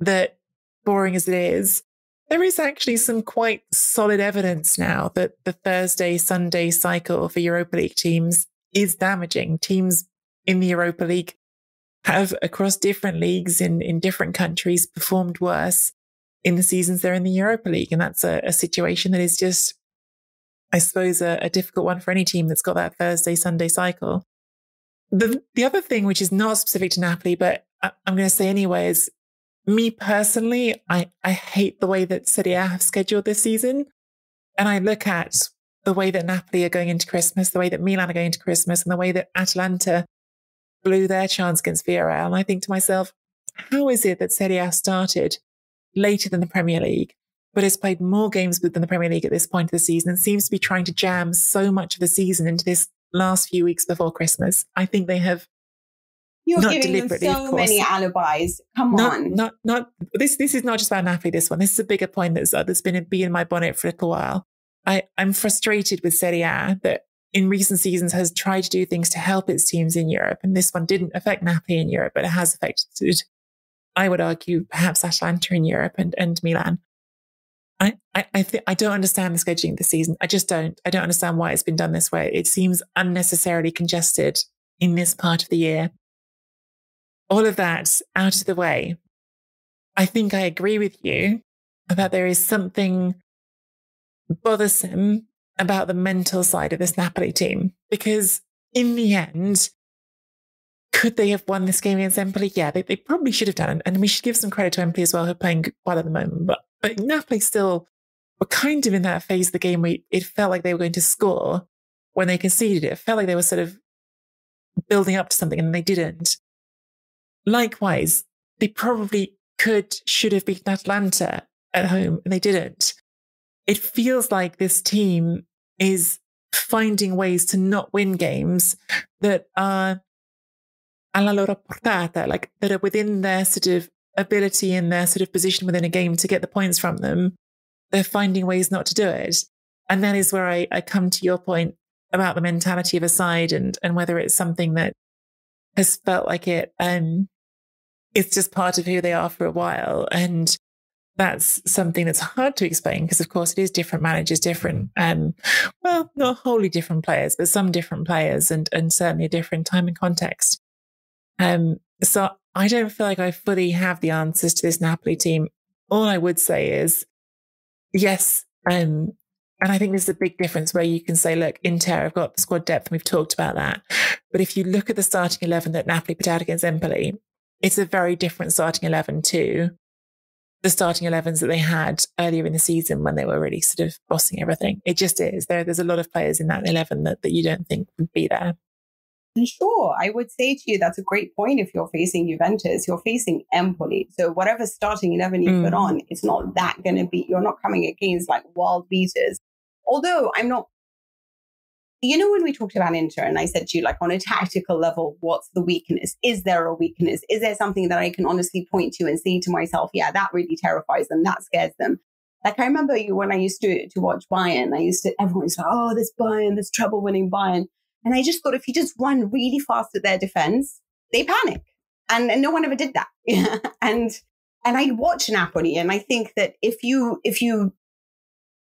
that, boring as it is, there is actually some quite solid evidence now that the Thursday, Sunday cycle for Europa League teams is damaging. Teams in the Europa League have, across different leagues in, in different countries, performed worse in the seasons they're in the Europa League. And that's a, a situation that is just, I suppose, a, a difficult one for any team that's got that Thursday, Sunday cycle. The, the other thing, which is not specific to Napoli, but I, I'm going to say anyway, is me personally, I, I hate the way that Serie A have scheduled this season. And I look at the way that Napoli are going into Christmas, the way that Milan are going into Christmas, and the way that Atalanta blew their chance against Villarreal. And I think to myself, how is it that Serie A started later than the Premier League, but has played more games than the Premier League at this point of the season, and seems to be trying to jam so much of the season into this last few weeks before Christmas? I think they have. You're not giving them so many alibis. Come not, on, not not this. This is not just about Napoli. This one. This is a bigger point that's uh, that's been a bee in my bonnet for a little while. I I'm frustrated with Serie A that in recent seasons has tried to do things to help its teams in Europe, and this one didn't affect Napoli in Europe, but it has affected, I would argue, perhaps Atalanta in Europe and, and Milan. I I I, th I don't understand the scheduling this season. I just don't. I don't understand why it's been done this way. It seems unnecessarily congested in this part of the year. All of that out of the way, I think I agree with you that there is something bothersome about the mental side of this Napoli team, because in the end, could they have won this game against Empoli? Yeah, they, they probably should have done it. And we should give some credit to Empoli as well, who are playing well at the moment. But, but Napoli still were kind of in that phase of the game where it felt like they were going to score when they conceded it. It felt like they were sort of building up to something and they didn't. Likewise, they probably could, should have beaten Atalanta at home and they didn't. It feels like this team is finding ways to not win games that are alla loro portata, like that are within their sort of ability and their sort of position within a game to get the points from them, they're finding ways not to do it. And that is where I, I come to your point about the mentality of a side and, and whether it's something that has felt like it, um, it's just part of who they are for a while. And that's something that's hard to explain because, of course, it is different managers, different, um, well, not wholly different players, but some different players and, and certainly a different time and context. Um, so I don't feel like I fully have the answers to this Napoli team. All I would say is, yes, um, and I think there's a big difference where you can say, look, Inter have got the squad depth and we've talked about that. But if you look at the starting eleven that Napoli put out against Empoli, it's a very different starting eleven too. The starting elevens that they had earlier in the season when they were really sort of bossing everything. It just is. There, there's a lot of players in that eleven that, that you don't think would be there. And sure, I would say to you, that's a great point. If you're facing Juventus, you're facing Empoli. So whatever starting eleven you mm. put on, it's not that going to be, you're not coming against like wild beaters. Although I'm not, you know, when we talked about Inter and I said to you, like on a tactical level, what's the weakness? Is there a weakness? Is there something that I can honestly point to and say to myself, yeah, that really terrifies them. That scares them. Like I remember you when I used to, to watch Bayern, I used to, everyone's like, oh, this Bayern, this trouble winning Bayern. And I just thought if you just run really fast at their defense, they panic. And, and no one ever did that. and and I watch Napoli and I think that if you, if you,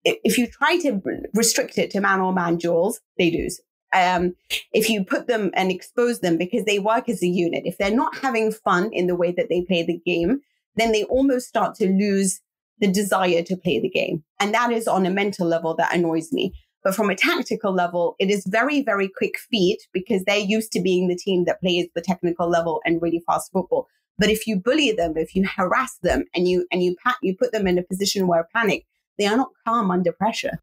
if you try to restrict it to man or man duels, they lose. Um, if you put them and expose them because they work as a unit, if they're not having fun in the way that they play the game, then they almost start to lose the desire to play the game. And that is on a mental level that annoys me. But from a tactical level, it is very, very quick feet because they're used to being the team that plays the technical level and really fast football. But if you bully them, if you harass them and you, and you, you put them in a position where panic, they are not calm under pressure.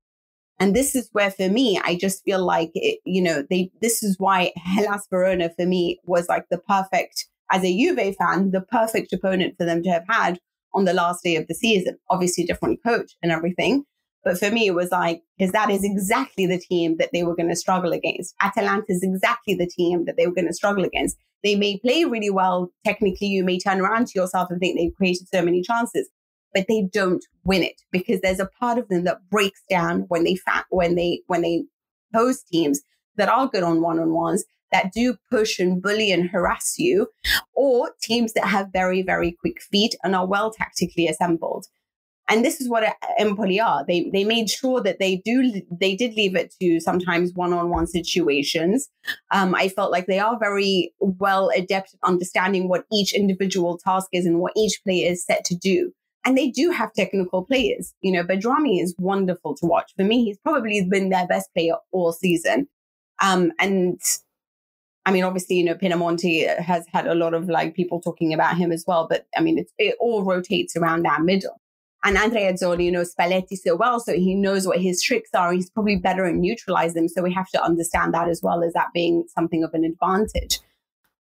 And this is where, for me, I just feel like, it, you know, they, this is why Hellas Verona, for me, was like the perfect, as a Juve fan, the perfect opponent for them to have had on the last day of the season. Obviously, different coach and everything. But for me, it was like, because that is exactly the team that they were going to struggle against. Atalanta is exactly the team that they were going to struggle against. They may play really well. Technically, you may turn around to yourself and think they've created so many chances. But they don't win it because there's a part of them that breaks down when they fa- when they when they pose teams that are good on one-on-ones, that do push and bully and harass you, or teams that have very, very quick feet and are well tactically assembled. And this is what Empoli are. They they made sure that they do they did leave it to sometimes one-on-one situations. Um, I felt like they are very well adept at understanding what each individual task is and what each player is set to do. And they do have technical players. You know, Badrami is wonderful to watch. For me, he's probably been their best player all season. Um, and I mean, obviously, you know, Pinamonti has had a lot of like people talking about him as well. But I mean, it's, it all rotates around that middle. And Andrea Azzoli knows Spalletti so well, so he knows what his tricks are. He's probably better at neutralize them. So we have to understand that as well as that being something of an advantage.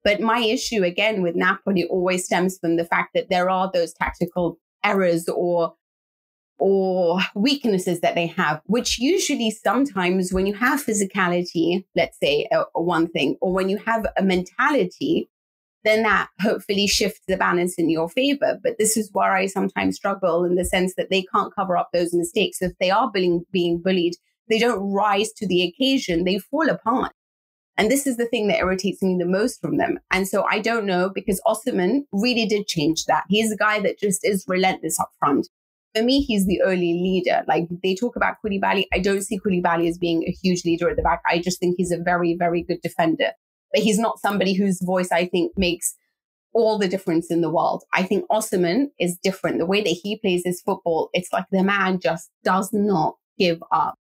But my issue, again, with Napoli always stems from the fact that there are those tactical errors or or weaknesses that they have, which usually sometimes when you have physicality, let's say uh, one thing, or when you have a mentality, then that hopefully shifts the balance in your favor. But this is where I sometimes struggle in the sense that they can't cover up those mistakes. If they are being, being bullied, they don't rise to the occasion, they fall apart. And this is the thing that irritates me the most from them. And so I don't know, because Osimhen really did change that. He's a guy that just is relentless up front. For me, he's the early leader. Like they talk about Koulibaly. I don't see Koulibaly as being a huge leader at the back. I just think he's a very, very good defender. But he's not somebody whose voice, I think, makes all the difference in the world. I think Osimhen is different. The way that he plays his football, it's like the man just does not give up.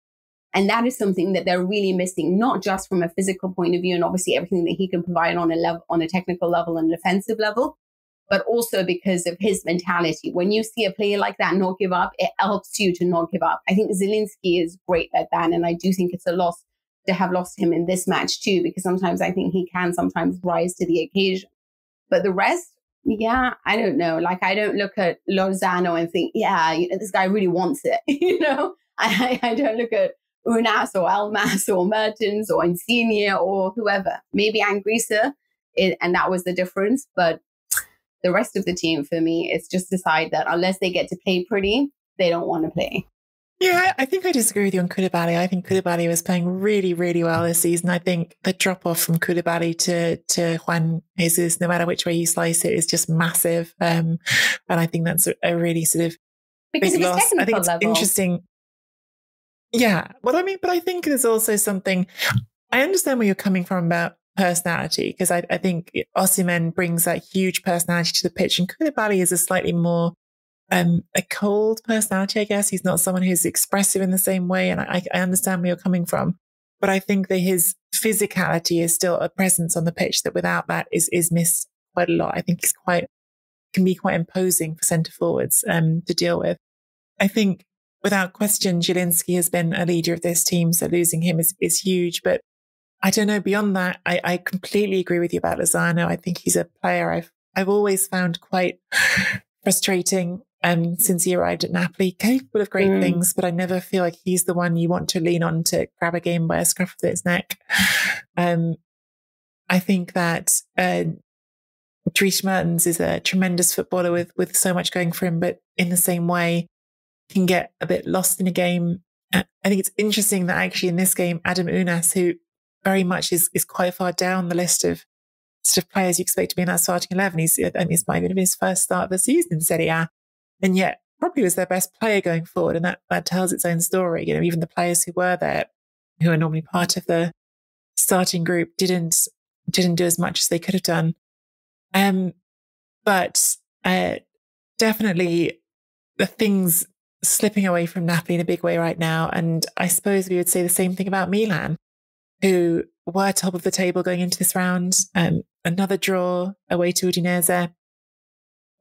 And that is something that they're really missing, not just from a physical point of view and obviously everything that he can provide on a level, on a technical level and an offensive level, but also because of his mentality. When you see a player like that not give up, it helps you to not give up. I think Zielinski is great at that. And I do think it's a loss to have lost him in this match too, because sometimes I think he can sometimes rise to the occasion. But the rest, yeah, I don't know. Like I don't look at Lozano and think, yeah, you know, this guy really wants it. you know, I, I don't look at Unas or Almas or Mertens or Insigne or whoever, maybe Angrisa, and that was the difference. But The rest of the team for me is just decide that unless they get to play pretty, they don't want to play. Yeah, I think I disagree with you on Koulibaly. I think Koulibaly was playing really, really well this season. I think the drop-off from Koulibaly to, to Juan Jesus, no matter which way you slice it, is just massive. Um, and I think that's a really sort of because big of loss. I think it's level. Interesting. Yeah, well, I mean, but I think there's also something, I understand where you're coming from about personality, because I, I think Osimhen brings that huge personality to the pitch, and Koulibaly is a slightly more Um, a cold personality, I guess. He's not someone who's expressive in the same way. And I, I understand where you're coming from, but I think that his physicality is still a presence on the pitch that without that is, is missed quite a lot. I think he's quite, can be quite imposing for centre forwards, um, to deal with. I think without question, Zielinski has been a leader of this team. So losing him is, is huge, but I don't know. Beyond that, I, I completely agree with you about Lozano. I think he's a player I've, I've always found quite frustrating. Um, since he arrived at Napoli, capable of great mm. things, but I never feel like he's the one you want to lean on to grab a game by a scruff of his neck. Um, I think that uh, Dries Mertens is a tremendous footballer with with so much going for him, but in the same way, can get a bit lost in a game. Uh, I think it's interesting that actually in this game, Adam Unas, who very much is is quite far down the list of sort of players you expect to be in that starting eleven, he's I think this might have been his first start of the season in Serie A. And yet probably was their best player going forward. And that, that tells its own story. You know, even the players who were there, who are normally part of the starting group, didn't, didn't do as much as they could have done. Um, but, uh, definitely the things slipping away from Napoli in a big way right now. And I suppose we would say the same thing about Milan, who were top of the table going into this round. Um, another draw away to Udinese.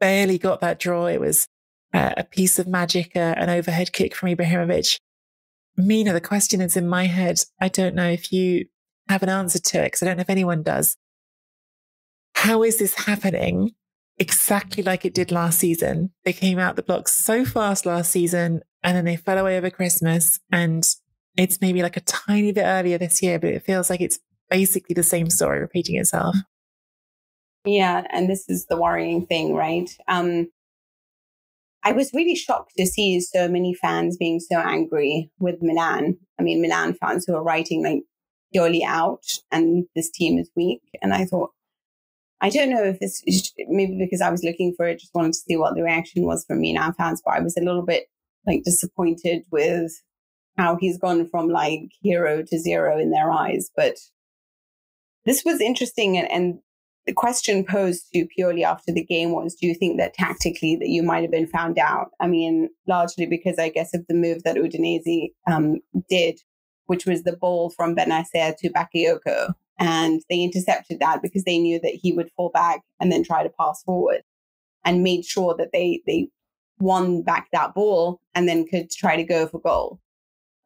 Barely got that draw. It was, Uh, a piece of magic, uh, an overhead kick from Ibrahimovic. Mina, the question is in my head. I don't know if you have an answer to it, because I don't know if anyone does. How is this happening exactly like it did last season? They came out the blocks so fast last season, and then they fell away over Christmas. And it's maybe like a tiny bit earlier this year, but it feels like it's basically the same story repeating itself. Yeah, and this is the worrying thing, right? Um, I was really shocked to see so many fans being so angry with Milan. I mean, Milan fans who are writing like Pioli out and this team is weak. And I thought, I don't know if this, maybe because I was looking for it, just wanted to see what the reaction was from Milan fans. But I was a little bit like disappointed with how he's gone from like hero to zero in their eyes. But this was interesting. And, and the question posed to Pioli after the game was, do you think that tactically that you might have been found out? I mean, largely because I guess of the move that Udinese um, did, which was the ball from Benacer to Bakayoko. And they intercepted that because they knew that he would fall back and then try to pass forward, and made sure that they they won back that ball and then could try to go for goal.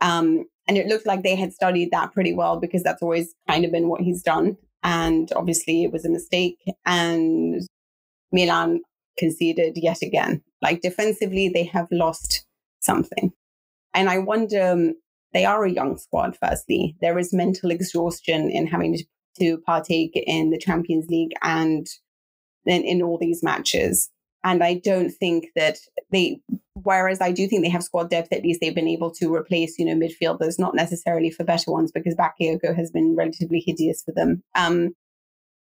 Um, and it looked like they had studied that pretty well, because that's always kind of been what he's done. And obviously it was a mistake, and Milan conceded yet again. Like defensively, they have lost something. And I wonder, they are a young squad, firstly. There is mental exhaustion in having to partake in the Champions League and then in all these matches. And I don't think that they, whereas I do think they have squad depth, at least they've been able to replace, you know, midfielders, not necessarily for better ones, because Bakayoko has been relatively hideous for them. Um,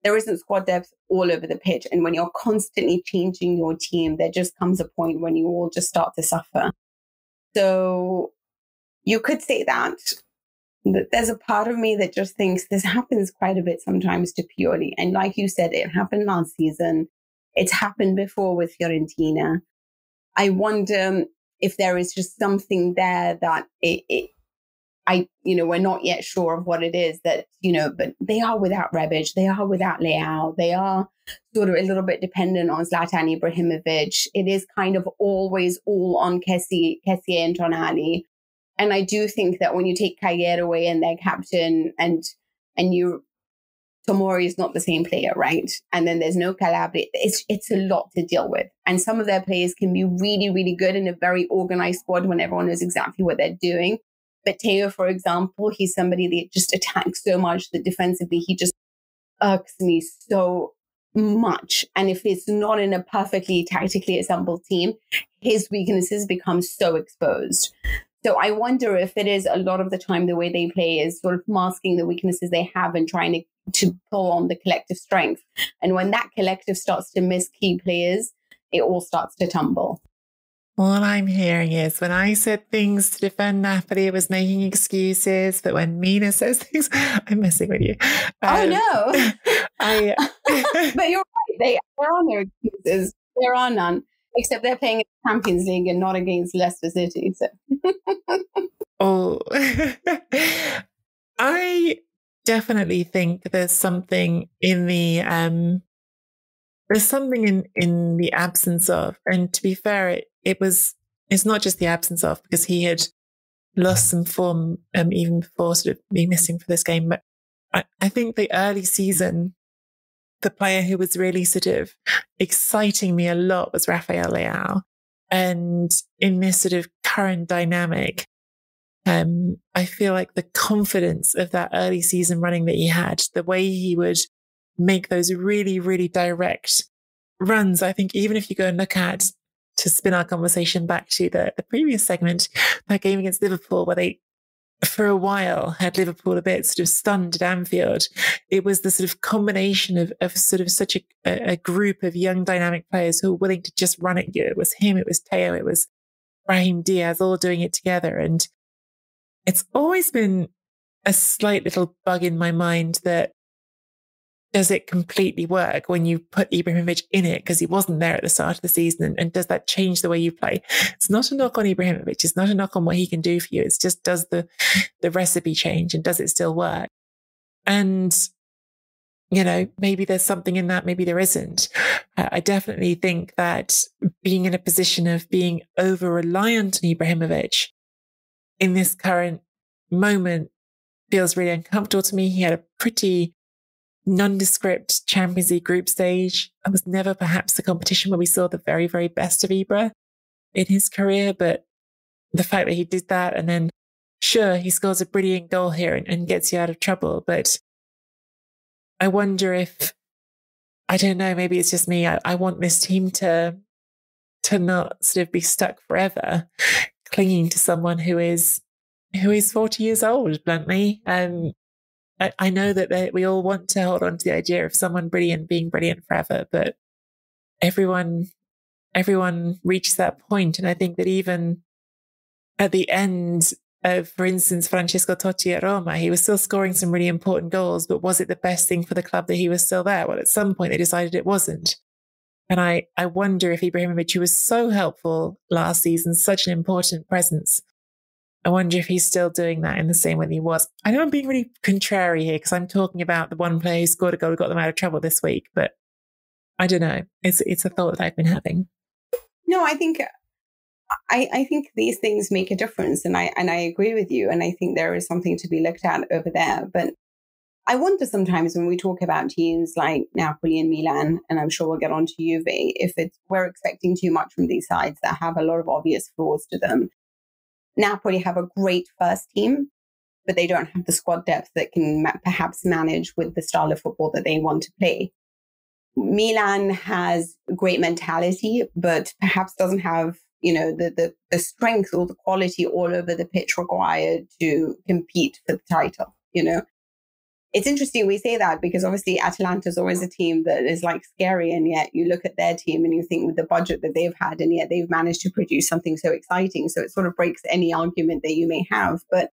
there isn't squad depth all over the pitch. And when you're constantly changing your team, there just comes a point when you all just start to suffer. So you could say that, that there's a part of me that just thinks this happens quite a bit sometimes to Pioli. And like you said, it happened last season. It's happened before with Fiorentina. I wonder if there is just something there that it, it, I, you know, we're not yet sure of what it is that, you know, but they are without Rebic. They are without Leao. They are sort of a little bit dependent on Zlatan Ibrahimovic. It is kind of always all on Kessie, Kessie and Tonali. And I do think that when you take Cagliari away and their captain, and, and you, Tomori is not the same player, right? And then there's no Calabria. It's it's a lot to deal with. And some of their players can be really, really good in a very organized squad when everyone knows exactly what they're doing. But Teo, for example, he's somebody that just attacks so much that defensively he just irks me so much. And if it's not in a perfectly tactically assembled team, his weaknesses become so exposed. So I wonder if it is a lot of the time the way they play is sort of masking the weaknesses they have and trying to, to pull on the collective strength. And when that collective starts to miss key players, it all starts to tumble. All I'm hearing is when I said things to defend Napoli, it was making excuses. But when Mina says things, I'm messing with you. Um, oh, no. I, but you're right. They, there are no excuses. There are none. Except they're playing in the Champions League and not against Leicester City. So. Oh, I definitely think there's something in the... Um, There's something in, in the absence of, and to be fair, it, it was, it's not just the absence of, because he had lost some form um, even before sort of being missing for this game. But I, I think the early season, the player who was really sort of exciting me a lot was Rafael Leao. And in this sort of current dynamic, um, I feel like the confidence of that early season running that he had, the way he would make those really, really direct runs. I think even if you go and look at, to spin our conversation back to the, the previous segment, that game against Liverpool, where they, for a while, had Liverpool a bit sort of stunned at Anfield. It was the sort of combination of, of sort of such a, a group of young dynamic players who were willing to just run at you. It was him, it was Teo, it was Brahim Diaz, all doing it together. And it's always been a slight little bug in my mind that, does it completely work when you put Ibrahimovic in it because he wasn't there at the start of the season? And, and does that change the way you play? It's not a knock on Ibrahimovic. It's not a knock on what he can do for you. It's just, does the, the recipe change and does it still work? And, you know, maybe there's something in that. Maybe there isn't. Uh, I definitely think that being in a position of being over reliant on Ibrahimovic in this current moment feels really uncomfortable to me. He had a pretty nondescript Champions League group stage. It was never perhaps the competition where we saw the very, very best of Ibra in his career, but the fact that he did that and then, sure, he scores a brilliant goal here and, and gets you out of trouble. But I wonder if, I don't know, maybe it's just me. I, I want this team to, to not sort of be stuck forever clinging to someone who is, who is forty years old, bluntly. Um, I know that we all want to hold on to the idea of someone brilliant being brilliant forever, but everyone, everyone reaches that point. And I think that even at the end of, for instance, Francesco Totti at Roma, he was still scoring some really important goals, but was it the best thing for the club that he was still there? Well, at some point they decided it wasn't. And I, I wonder if Ibrahimovic, who was so helpful last season, such an important presence, I wonder if he's still doing that in the same way that he was. I know I'm being really contrary here because I'm talking about the one player who scored a goal and got them out of trouble this week, but I don't know. It's it's a thought that I've been having. No, I think I, I think these things make a difference, and I and I agree with you. And I think there is something to be looked at over there. But I wonder sometimes when we talk about teams like Napoli and Milan, and I'm sure we'll get on to Juve, if it's we're expecting too much from these sides that have a lot of obvious flaws to them. Napoli have a great first team, but they don't have the squad depth that can ma- perhaps manage with the style of football that they want to play. Milan has great mentality, but perhaps doesn't have, you know, the, the, the strength or the quality all over the pitch required to compete for the title, you know. It's interesting we say that because obviously Atalanta is always a team that is like scary, and yet you look at their team and you think with the budget that they've had, and yet they've managed to produce something so exciting. So it sort of breaks any argument that you may have. But,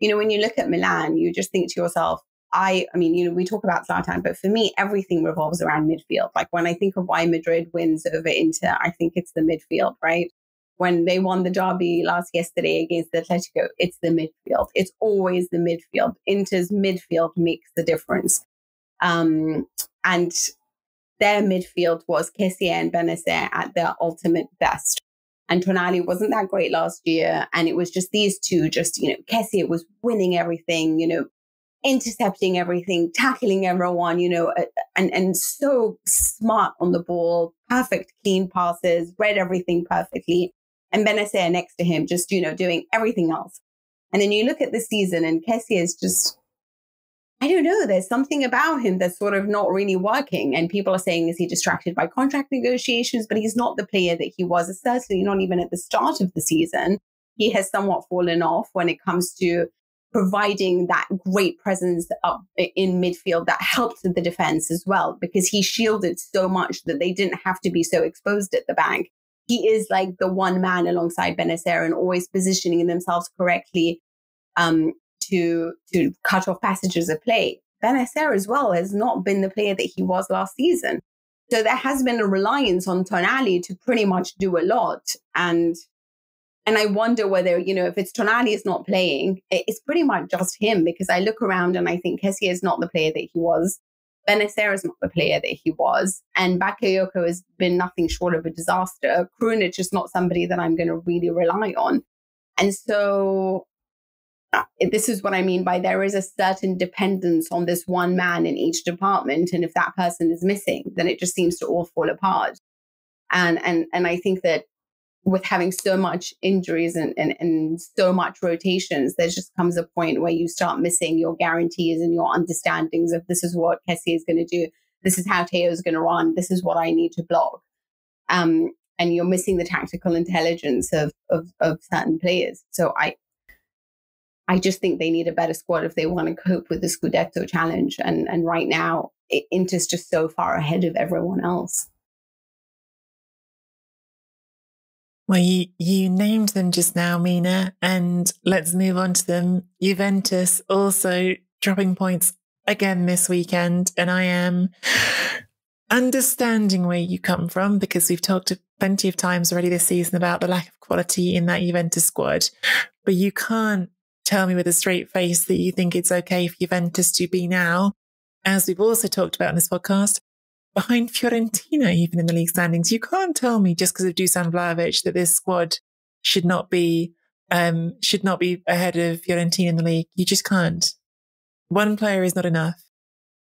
you know, when you look at Milan, you just think to yourself, I I mean, you know, we talk about Zlatan, but for me, everything revolves around midfield. Like when I think of why Madrid wins over Inter, I think it's the midfield, right? When they won the derby last yesterday against Atletico, it's the midfield. It's always the midfield. Inter's midfield makes the difference. Um, and their midfield was Kessié and Benacer at their ultimate best. And Tonali wasn't that great last year. And it was just these two, just, you know, Kessié was winning everything, you know, intercepting everything, tackling everyone, you know, and, and so smart on the ball, perfect, clean passes, read everything perfectly. And Benacer next to him, just, you know, doing everything else. And then you look at the season and Kessie is just I don't know, there's something about him that's sort of not really working. And people are saying, is he distracted by contract negotiations? But he's not the player that he was, certainly not even at the start of the season. He has somewhat fallen off when it comes to providing that great presence up in midfield that helped the defense as well, because he shielded so much that they didn't have to be so exposed at the back. He is like the one man alongside Benacer and always positioning themselves correctly um, to to cut off passages of play. Benacer as well has not been the player that he was last season. So there has been a reliance on Tonali to pretty much do a lot. And and I wonder whether, you know, if it's Tonali is not playing, it's pretty much just him, because I look around and I think Kessié is not the player that he was. Benacer is not the player that he was. And Bakayoko has been nothing short of a disaster. Krunic is not somebody that I'm going to really rely on. And so uh, this is what I mean by there is a certain dependence on this one man in each department. And if that person is missing, then it just seems to all fall apart. And and and I think that with having so much injuries and, and, and so much rotations, there just comes a point where you start missing your guarantees and your understandings of this is what Kessié is going to do. This is how Teo is going to run. This is what I need to block. Um, and you're missing the tactical intelligence of, of, of certain players. So I, I just think they need a better squad if they want to cope with the Scudetto challenge. And, and right now, Inter's just so far ahead of everyone else. Well, you, you named them just now, Mina, and let's move on to them. Juventus also dropping points again this weekend. And I am understanding where you come from, because we've talked plenty of times already this season about the lack of quality in that Juventus squad. But you can't tell me with a straight face that you think it's okay for Juventus to be now, as we've also talked about in this podcast, behind Fiorentina, even in the league standings. You can't tell me just because of Dušan Vlahović that this squad should not be um, should not be ahead of Fiorentina in the league. You just can't. One player is not enough.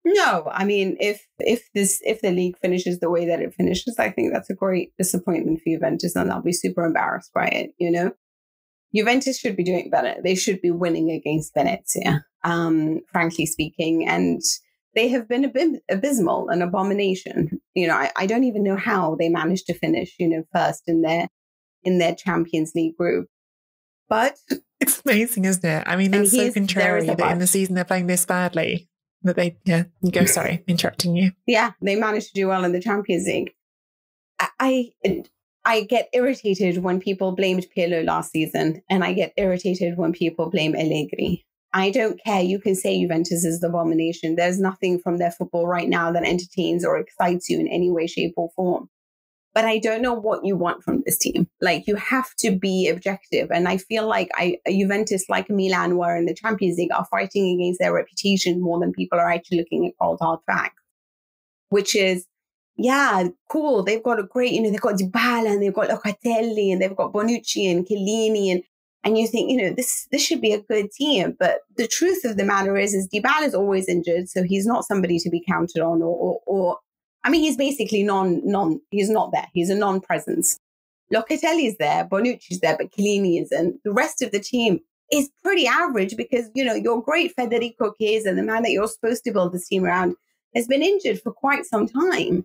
No, I mean, if if this if the league finishes the way that it finishes, I think that's a great disappointment for Juventus, and I'll be super embarrassed by it. You know, Juventus should be doing better. They should be winning against Venezia, um, frankly speaking, and they have been ab- abysmal, an abomination. You know, I, I don't even know how they managed to finish, you know, first in their in their Champions League group. But it's amazing, isn't it? I mean, that's so contrary that in the season they're playing this badly. That they, yeah, go, sorry, interrupting you. Yeah, they managed to do well in the Champions League. I I, I get irritated when people blamed Pirlo last season, and I get irritated when people blame Allegri. I don't care. You can say Juventus is the abomination. There's nothing from their football right now that entertains or excites you in any way, shape or form. But I don't know what you want from this team. Like, you have to be objective. And I feel like I, Juventus, like Milan, were in the Champions League, are fighting against their reputation more than people are actually looking at cold hard facts, which is, yeah, cool. They've got a great, you know, they've got Dybala and they've got Locatelli and they've got Bonucci and Chiellini and And you think, you know, this this should be a good team. But the truth of the matter is, is Dybala is always injured. So he's not somebody to be counted on or, or, or I mean, he's basically non, non, he's not there. He's a non-presence. Locatelli's there, Bonucci's there, but Chiellini isn't. The rest of the team is pretty average because, you know, your great Federico Chiesa, the man that you're supposed to build this team around, has been injured for quite some time.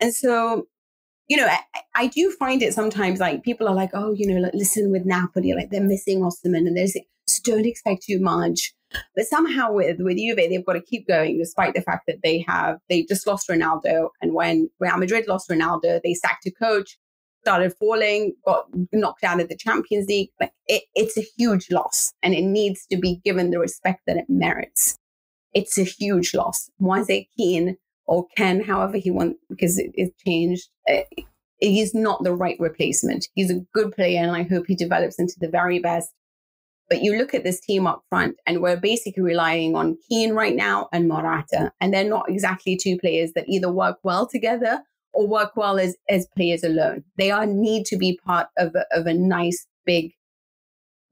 And so, you know, I, I do find it sometimes like people are like, oh, you know, like, listen with Napoli, like they're missing Osimhen and they're just like, just don't expect too much. But somehow with, with Juve, they've got to keep going despite the fact that they have, they just lost Ronaldo. And when Real Madrid lost Ronaldo, they sacked a coach, started falling, got knocked out of the Champions League. Like it, it's a huge loss and it needs to be given the respect that it merits. It's a huge loss. Moise Kean, or Ken, however he wants, because it, it changed. It, he's not the right replacement. He's a good player, and I hope he develops into the very best. But you look at this team up front, and we're basically relying on Keane right now and Morata, and they're not exactly two players that either work well together or work well as, as players alone. They are need to be part of a, of a nice big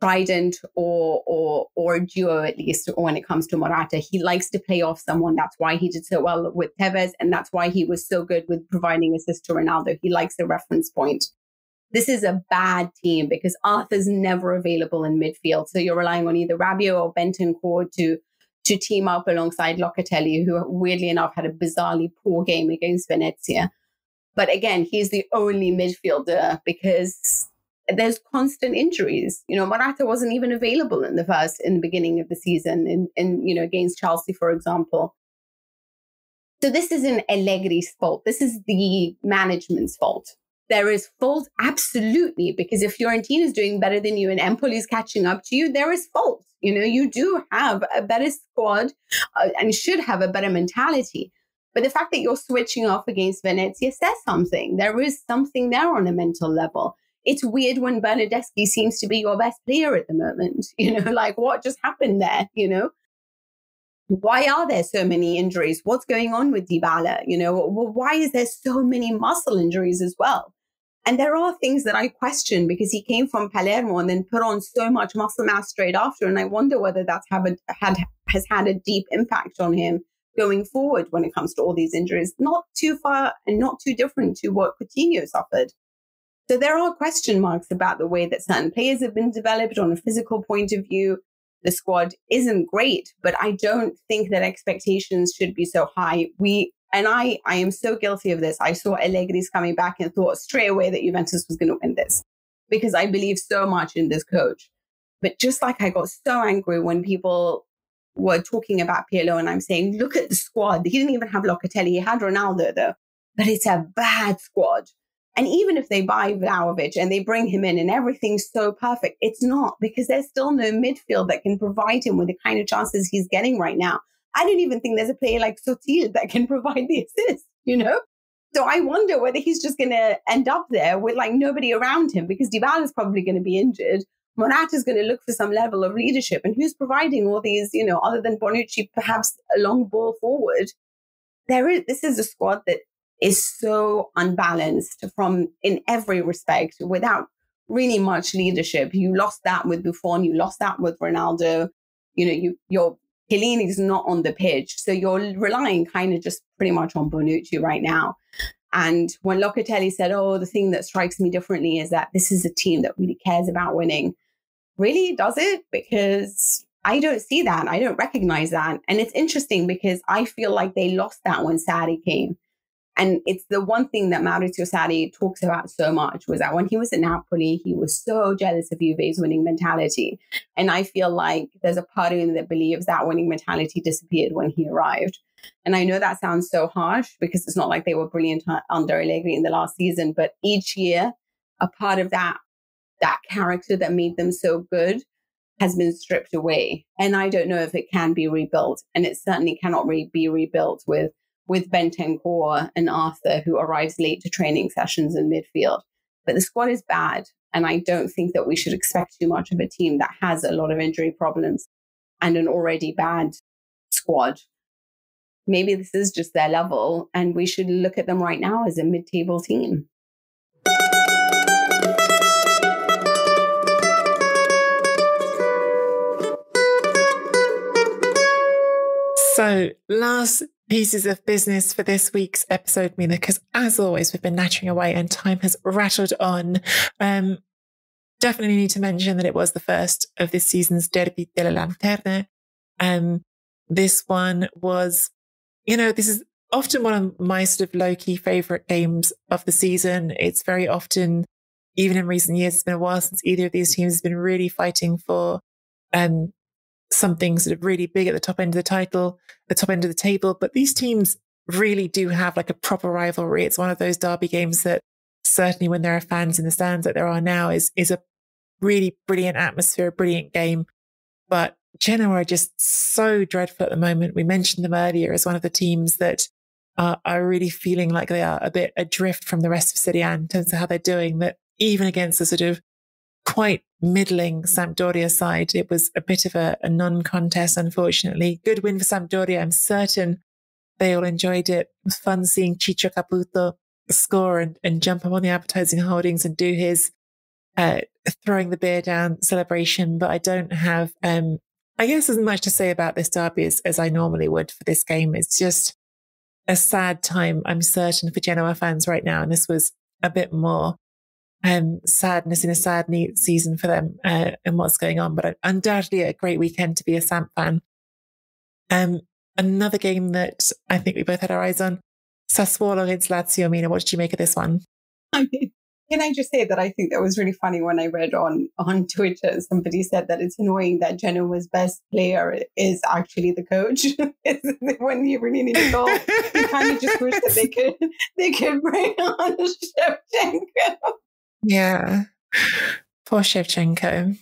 trident or or or a duo, at least when it comes to Morata. He likes to play off someone. That's why he did so well with Tevez, and that's why he was so good with providing assists to Ronaldo. He likes the reference point. This is a bad team because Arthur's never available in midfield, so you're relying on either Rabiot or Bentancur to to team up alongside Locatelli, who weirdly enough had a bizarrely poor game against Venezia. But again, he's the only midfielder because there's constant injuries. You know, Morata wasn't even available in the first, in the beginning of the season, in, in you know, against Chelsea, for example. So this isn't Allegri's fault. This is the management's fault. There is fault, absolutely, because if Fiorentina is doing better than you and Empoli is catching up to you, there is fault. You know, you do have a better squad uh, and should have a better mentality. But the fact that you're switching off against Venezia says something. There is something there on a mental level. It's weird when Bernardeschi seems to be your best player at the moment. You know, like what just happened there, you know? Why are there so many injuries? What's going on with Dybala? You know, why is there so many muscle injuries as well? And there are things that I question because he came from Palermo and then put on so much muscle mass straight after. And I wonder whether that's have a, had, has had a deep impact on him going forward when it comes to all these injuries. Not too far and not too different to what Coutinho suffered. So there are question marks about the way that certain players have been developed on a physical point of view. The squad isn't great, but I don't think that expectations should be so high. We And I, I am so guilty of this. I saw Allegri's coming back and thought straight away that Juventus was going to win this because I believe so much in this coach. But just like I got so angry when people were talking about Pirlo and I'm saying, look at the squad. He didn't even have Locatelli. He had Ronaldo, though. But it's a bad squad. And even if they buy Vlahović and they bring him in and everything's so perfect, it's not because there's still no midfield that can provide him with the kind of chances he's getting right now. I don't even think there's a player like Sotil that can provide the assist, you know? So I wonder whether he's just going to end up there with like nobody around him because Dybala is probably going to be injured. Morata's going to look for some level of leadership. And who's providing all these, you know, other than Bonucci, perhaps a long ball forward? There is, this is a squad that is so unbalanced from in every respect without really much leadership. You lost that with Buffon, you lost that with Ronaldo. You know, you, your Chiellini's not on the pitch. So you're relying kind of just pretty much on Bonucci right now. And when Locatelli said, oh, the thing that strikes me differently is that this is a team that really cares about winning. Really, does it? Because I don't see that. I don't recognize that. And it's interesting because I feel like they lost that when Sarri came. And it's the one thing that Maurizio Sarri talks about so much was that when he was at Napoli, he was so jealous of Juve's winning mentality. And I feel like there's a part of him that believes that winning mentality disappeared when he arrived. And I know that sounds so harsh because it's not like they were brilliant under Allegri in the last season, but each year, a part of that, that character that made them so good has been stripped away. And I don't know if it can be rebuilt. And it certainly cannot re- be rebuilt with with Bentancur and Arthur, who arrives late to training sessions in midfield. But the squad is bad, and I don't think that we should expect too much of a team that has a lot of injury problems and an already bad squad. Maybe this is just their level, and we should look at them right now as a mid-table team. So, last pieces of business for this week's episode, Mina, because as always, we've been nattering away and time has rattled on. Um, definitely need to mention that it was the first of this season's Derby della Lanterna. Um, this one was, you know, this is often one of my sort of low-key favourite games of the season. It's very often, even in recent years, it's been a while since either of these teams has been really fighting for um. something sort of really big at the top end of the title, the top end of the table. But these teams really do have like a proper rivalry. It's one of those derby games that certainly when there are fans in the stands like there are now is, is a really brilliant atmosphere, a brilliant game. But Genoa are just so dreadful at the moment. We mentioned them earlier as one of the teams that are, are really feeling like they are a bit adrift from the rest of Serie A in terms of how they're doing, that even against the sort of quite middling Sampdoria side, it was a bit of a, a non-contest, unfortunately. Good win for Sampdoria. I'm certain they all enjoyed it. It was fun seeing Ciccio Caputo score and, and jump up on the advertising hoardings and do his uh, throwing the beer down celebration. But I don't have, um, I guess, as much to say about this derby as, as I normally would for this game. It's just a sad time, I'm certain, for Genoa fans right now. And this was a bit more Um, sadness in a sad season for them uh, and what's going on, but undoubtedly a great weekend to be a Samp fan. Um, another game that I think we both had our eyes on, Sassuolo against Lazio. Mina, what did you make of this one? I mean, can I just say that I think that was really funny when I read on, on Twitter, somebody said that it's annoying that Genoa's best player is actually the coach. When he really needed a goal, he kind of just wished that they could, they could bring on Shevchenko. Yeah. Poor Shevchenko.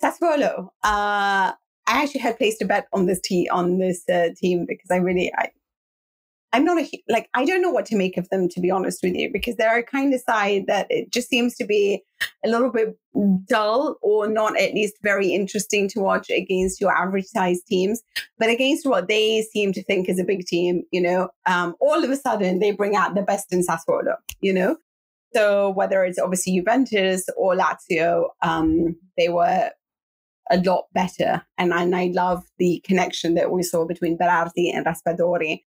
Sassuolo. Uh, I actually had placed a bet on this tea, on this uh, team because I really, I, I'm not a, like, I don't know what to make of them, to be honest with you, because they're a kind of side that it just seems to be a little bit dull or not at least very interesting to watch against your average size teams. But against what they seem to think is a big team, you know, um, all of a sudden they bring out the best in Sassuolo, you know. So whether it's obviously Juventus or Lazio, um, they were a lot better. And, and I love the connection that we saw between Berardi and Raspadori.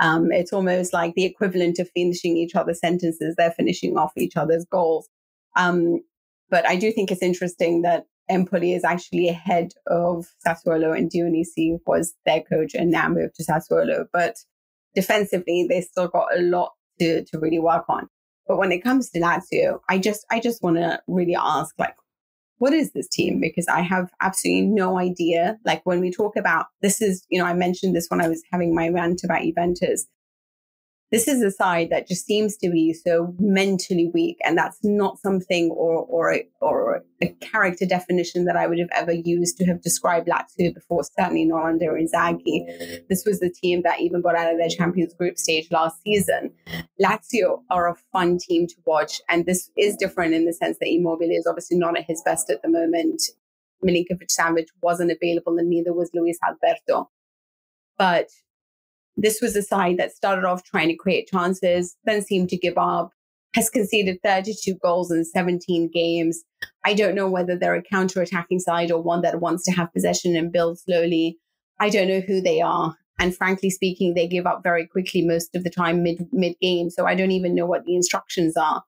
Um, it's almost like the equivalent of finishing each other's sentences. They're finishing off each other's goals. Um, but I do think it's interesting that Empoli is actually ahead of Sassuolo, and Dionisi was their coach and now moved to Sassuolo. But defensively, they still got a lot to, to really work on. But when it comes to Lazio, I just I just want to really ask, like, what is this team? Because I have absolutely no idea. Like, when we talk about this is, you know, I mentioned this when I was having my rant about Juventus. This is a side that just seems to be so mentally weak. And that's not something or or a, or a character definition that I would have ever used to have described Lazio before, certainly not under Inzaghi. This was the team that even got out of their Champions Group stage last season. Lazio are a fun team to watch. And this is different in the sense that Immobile is obviously not at his best at the moment. Milinkovic-Savic wasn't available and neither was Luis Alberto. But this was a side that started off trying to create chances, then seemed to give up, has conceded thirty-two goals in seventeen games. I don't know whether they're a counter-attacking side or one that wants to have possession and build slowly. I don't know who they are. And frankly speaking, they give up very quickly most of the time mid, mid-game. So I don't even know what the instructions are.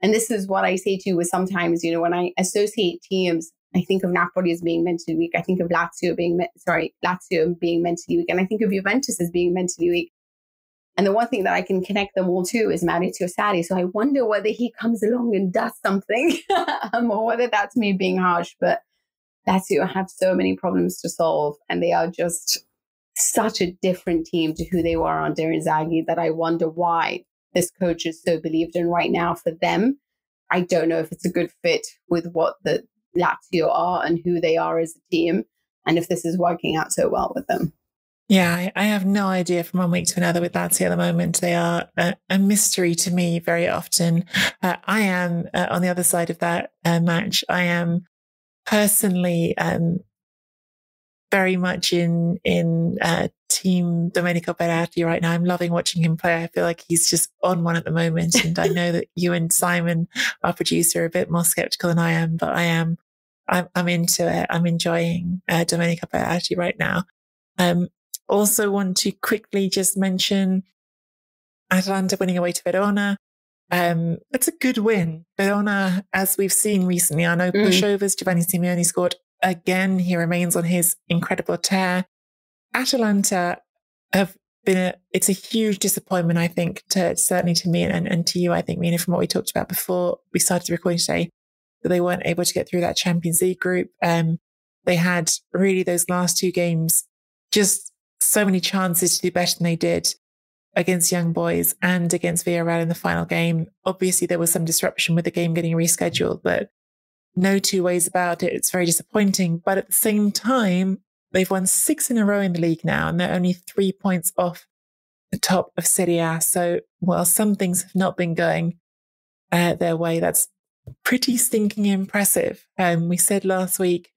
And this is what I say to you is sometimes, you know, when I associate teams, I think of Napoli as being mentally weak. I think of Lazio being, me- sorry, Lazio being mentally weak. And I think of Juventus as being mentally weak. And the one thing that I can connect them all to is Maurizio Sarri. So I wonder whether he comes along and does something um, or whether that's me being harsh. But Lazio have so many problems to solve. And they are just such a different team to who they were under Inzaghi that I wonder why this coach is so believed in right now for them. I don't know if it's a good fit with what the Lazio are and who they are as a team, and if this is working out so well with them. Yeah, I, I have no idea from one week to another with Lazio at the moment. They are a, a mystery to me very often. Uh, I am uh, on the other side of that uh, match. I am personally um, very much in in uh, Team Domenico Berardi right now. I'm loving watching him play. I feel like he's just on one at the moment, and I know that you and Simon, our producer, are a bit more skeptical than I am, but I am. I'm, I'm into it. I'm enjoying uh, Domenico Berardi right now. Um, also want to quickly just mention Atalanta winning away to Verona. Um, that's a good win. Verona, as we've seen recently, are no mm. pushovers. Giovanni Simeone scored again. He remains on his incredible tear. Atalanta have been, a, it's a huge disappointment, I think, to, certainly to me and, and to you, I think, Mina, from what we talked about before we started recording today. That they weren't able to get through that Champions League group. Um, they had really those last two games, just so many chances to do better than they did against Young Boys and against Villarreal in the final game. Obviously, there was some disruption with the game getting rescheduled, but no two ways about it. It's very disappointing. But at the same time, they've won six in a row in the league now, and they're only three points off the top of Serie A. So while some things have not been going uh, their way, that's pretty stinking impressive. Um, we said last week,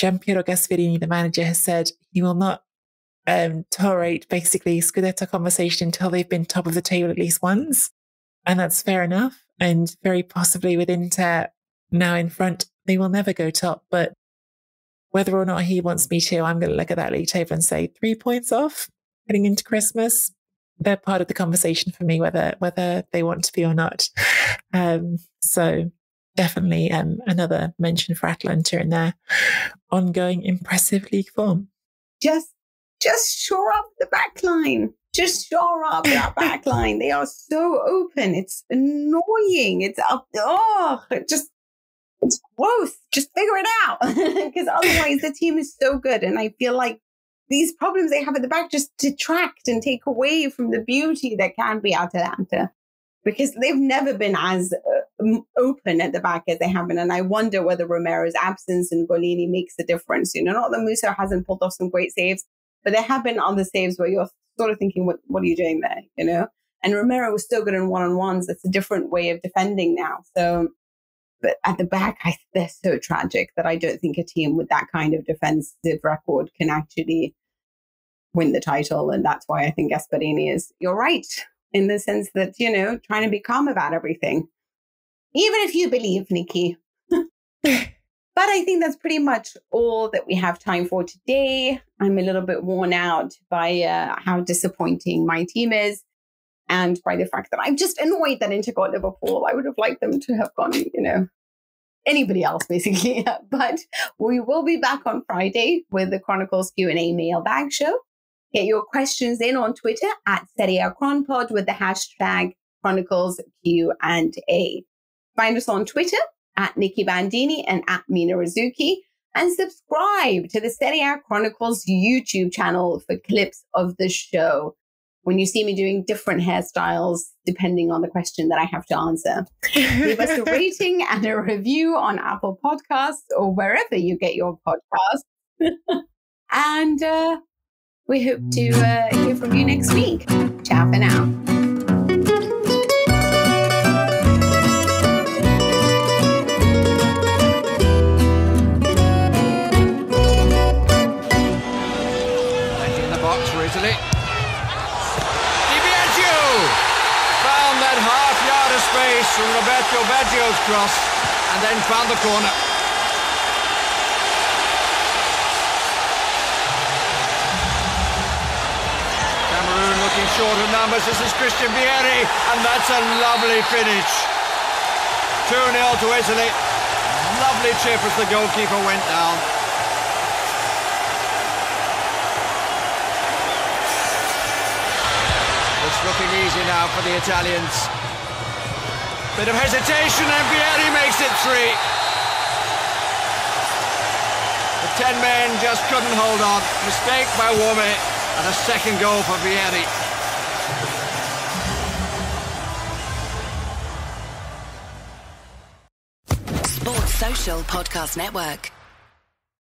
Giampiero Gasperini, the manager, has said he will not um, tolerate basically Scudetto conversation until they've been top of the table at least once. And that's fair enough. And very possibly with Inter now in front, they will never go top. But whether or not he wants me to, I'm going to look at that league table and say three points off heading into Christmas. They're part of the conversation for me, whether whether they want to be or not. Um, so definitely um, another mention for Atalanta in their ongoing impressive league form. just just shore up the back line. Just shore up that back line. They are so open. It's annoying. It's up. Oh, it just it's gross. Just figure it out. Because otherwise the team is so good. And I feel like these problems they have at the back just detract and take away from the beauty that can be Atalanta. Because they've never been as uh, open at the back as they have been. And I wonder whether Romero's absence and Golini makes a difference. You know, not that Musa hasn't pulled off some great saves, but there have been other saves where you're sort of thinking, what, what are you doing there? You know? And Romero was still good in one-on-ones. That's a different way of defending now. So, but at the back, I, they're so tragic that I don't think a team with that kind of defensive record can actually win the title. And that's why I think Gasperini is, you're right. In the sense that, you know, trying to be calm about everything. Even if you believe, Nikki. But I think that's pretty much all that we have time for today. I'm a little bit worn out by uh, how disappointing my team is. And by the fact that I'm just annoyed that Inter got Liverpool. I would have liked them to have gone, you know, anybody else, basically. But we will be back on Friday with the Chronicles Q and A Mailbag Show. Get your questions in on Twitter at Serie A Chronpod with the hashtag Chronicles Q and A. Find us on Twitter at Nikki Bandini and at Mina Rizuki, and subscribe to the Serie A Chronicles YouTube channel for clips of the show. When you see me doing different hairstyles, depending on the question that I have to answer. Leave us a rating and a review on Apple Podcasts or wherever you get your podcasts. and, uh, We hope to uh, hear from you next week. Ciao for now. Found that half yard of space from Roberto Baggio's cross and then found the corner. Short of numbers, this is Christian Vieri, and that's a lovely finish. two nil to Italy. Lovely chip as the goalkeeper went down. It's looking easy now for the Italians. Bit of hesitation, and Vieri makes it three. The ten men just couldn't hold on. Mistake by Wome, and a second goal for Vieri. Social Podcast Network.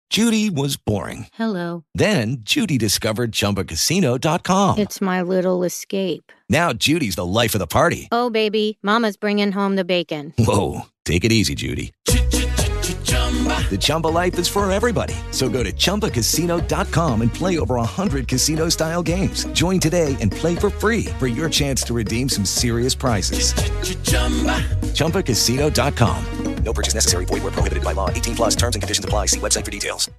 Judy was boring. Hello. Then Judy discovered Chumba Casino dot com. It's my little escape. Now Judy's the life of the party. Oh, baby, mama's bringing home the bacon. Whoa, take it easy, Judy. The Chumba life is for everybody. So go to Chumba Casino dot com and play over one hundred casino-style games. Join today and play for free for your chance to redeem some serious prizes. Chumba Casino dot com. No purchase necessary. Void where prohibited by law. eighteen plus terms and conditions apply. See website for details.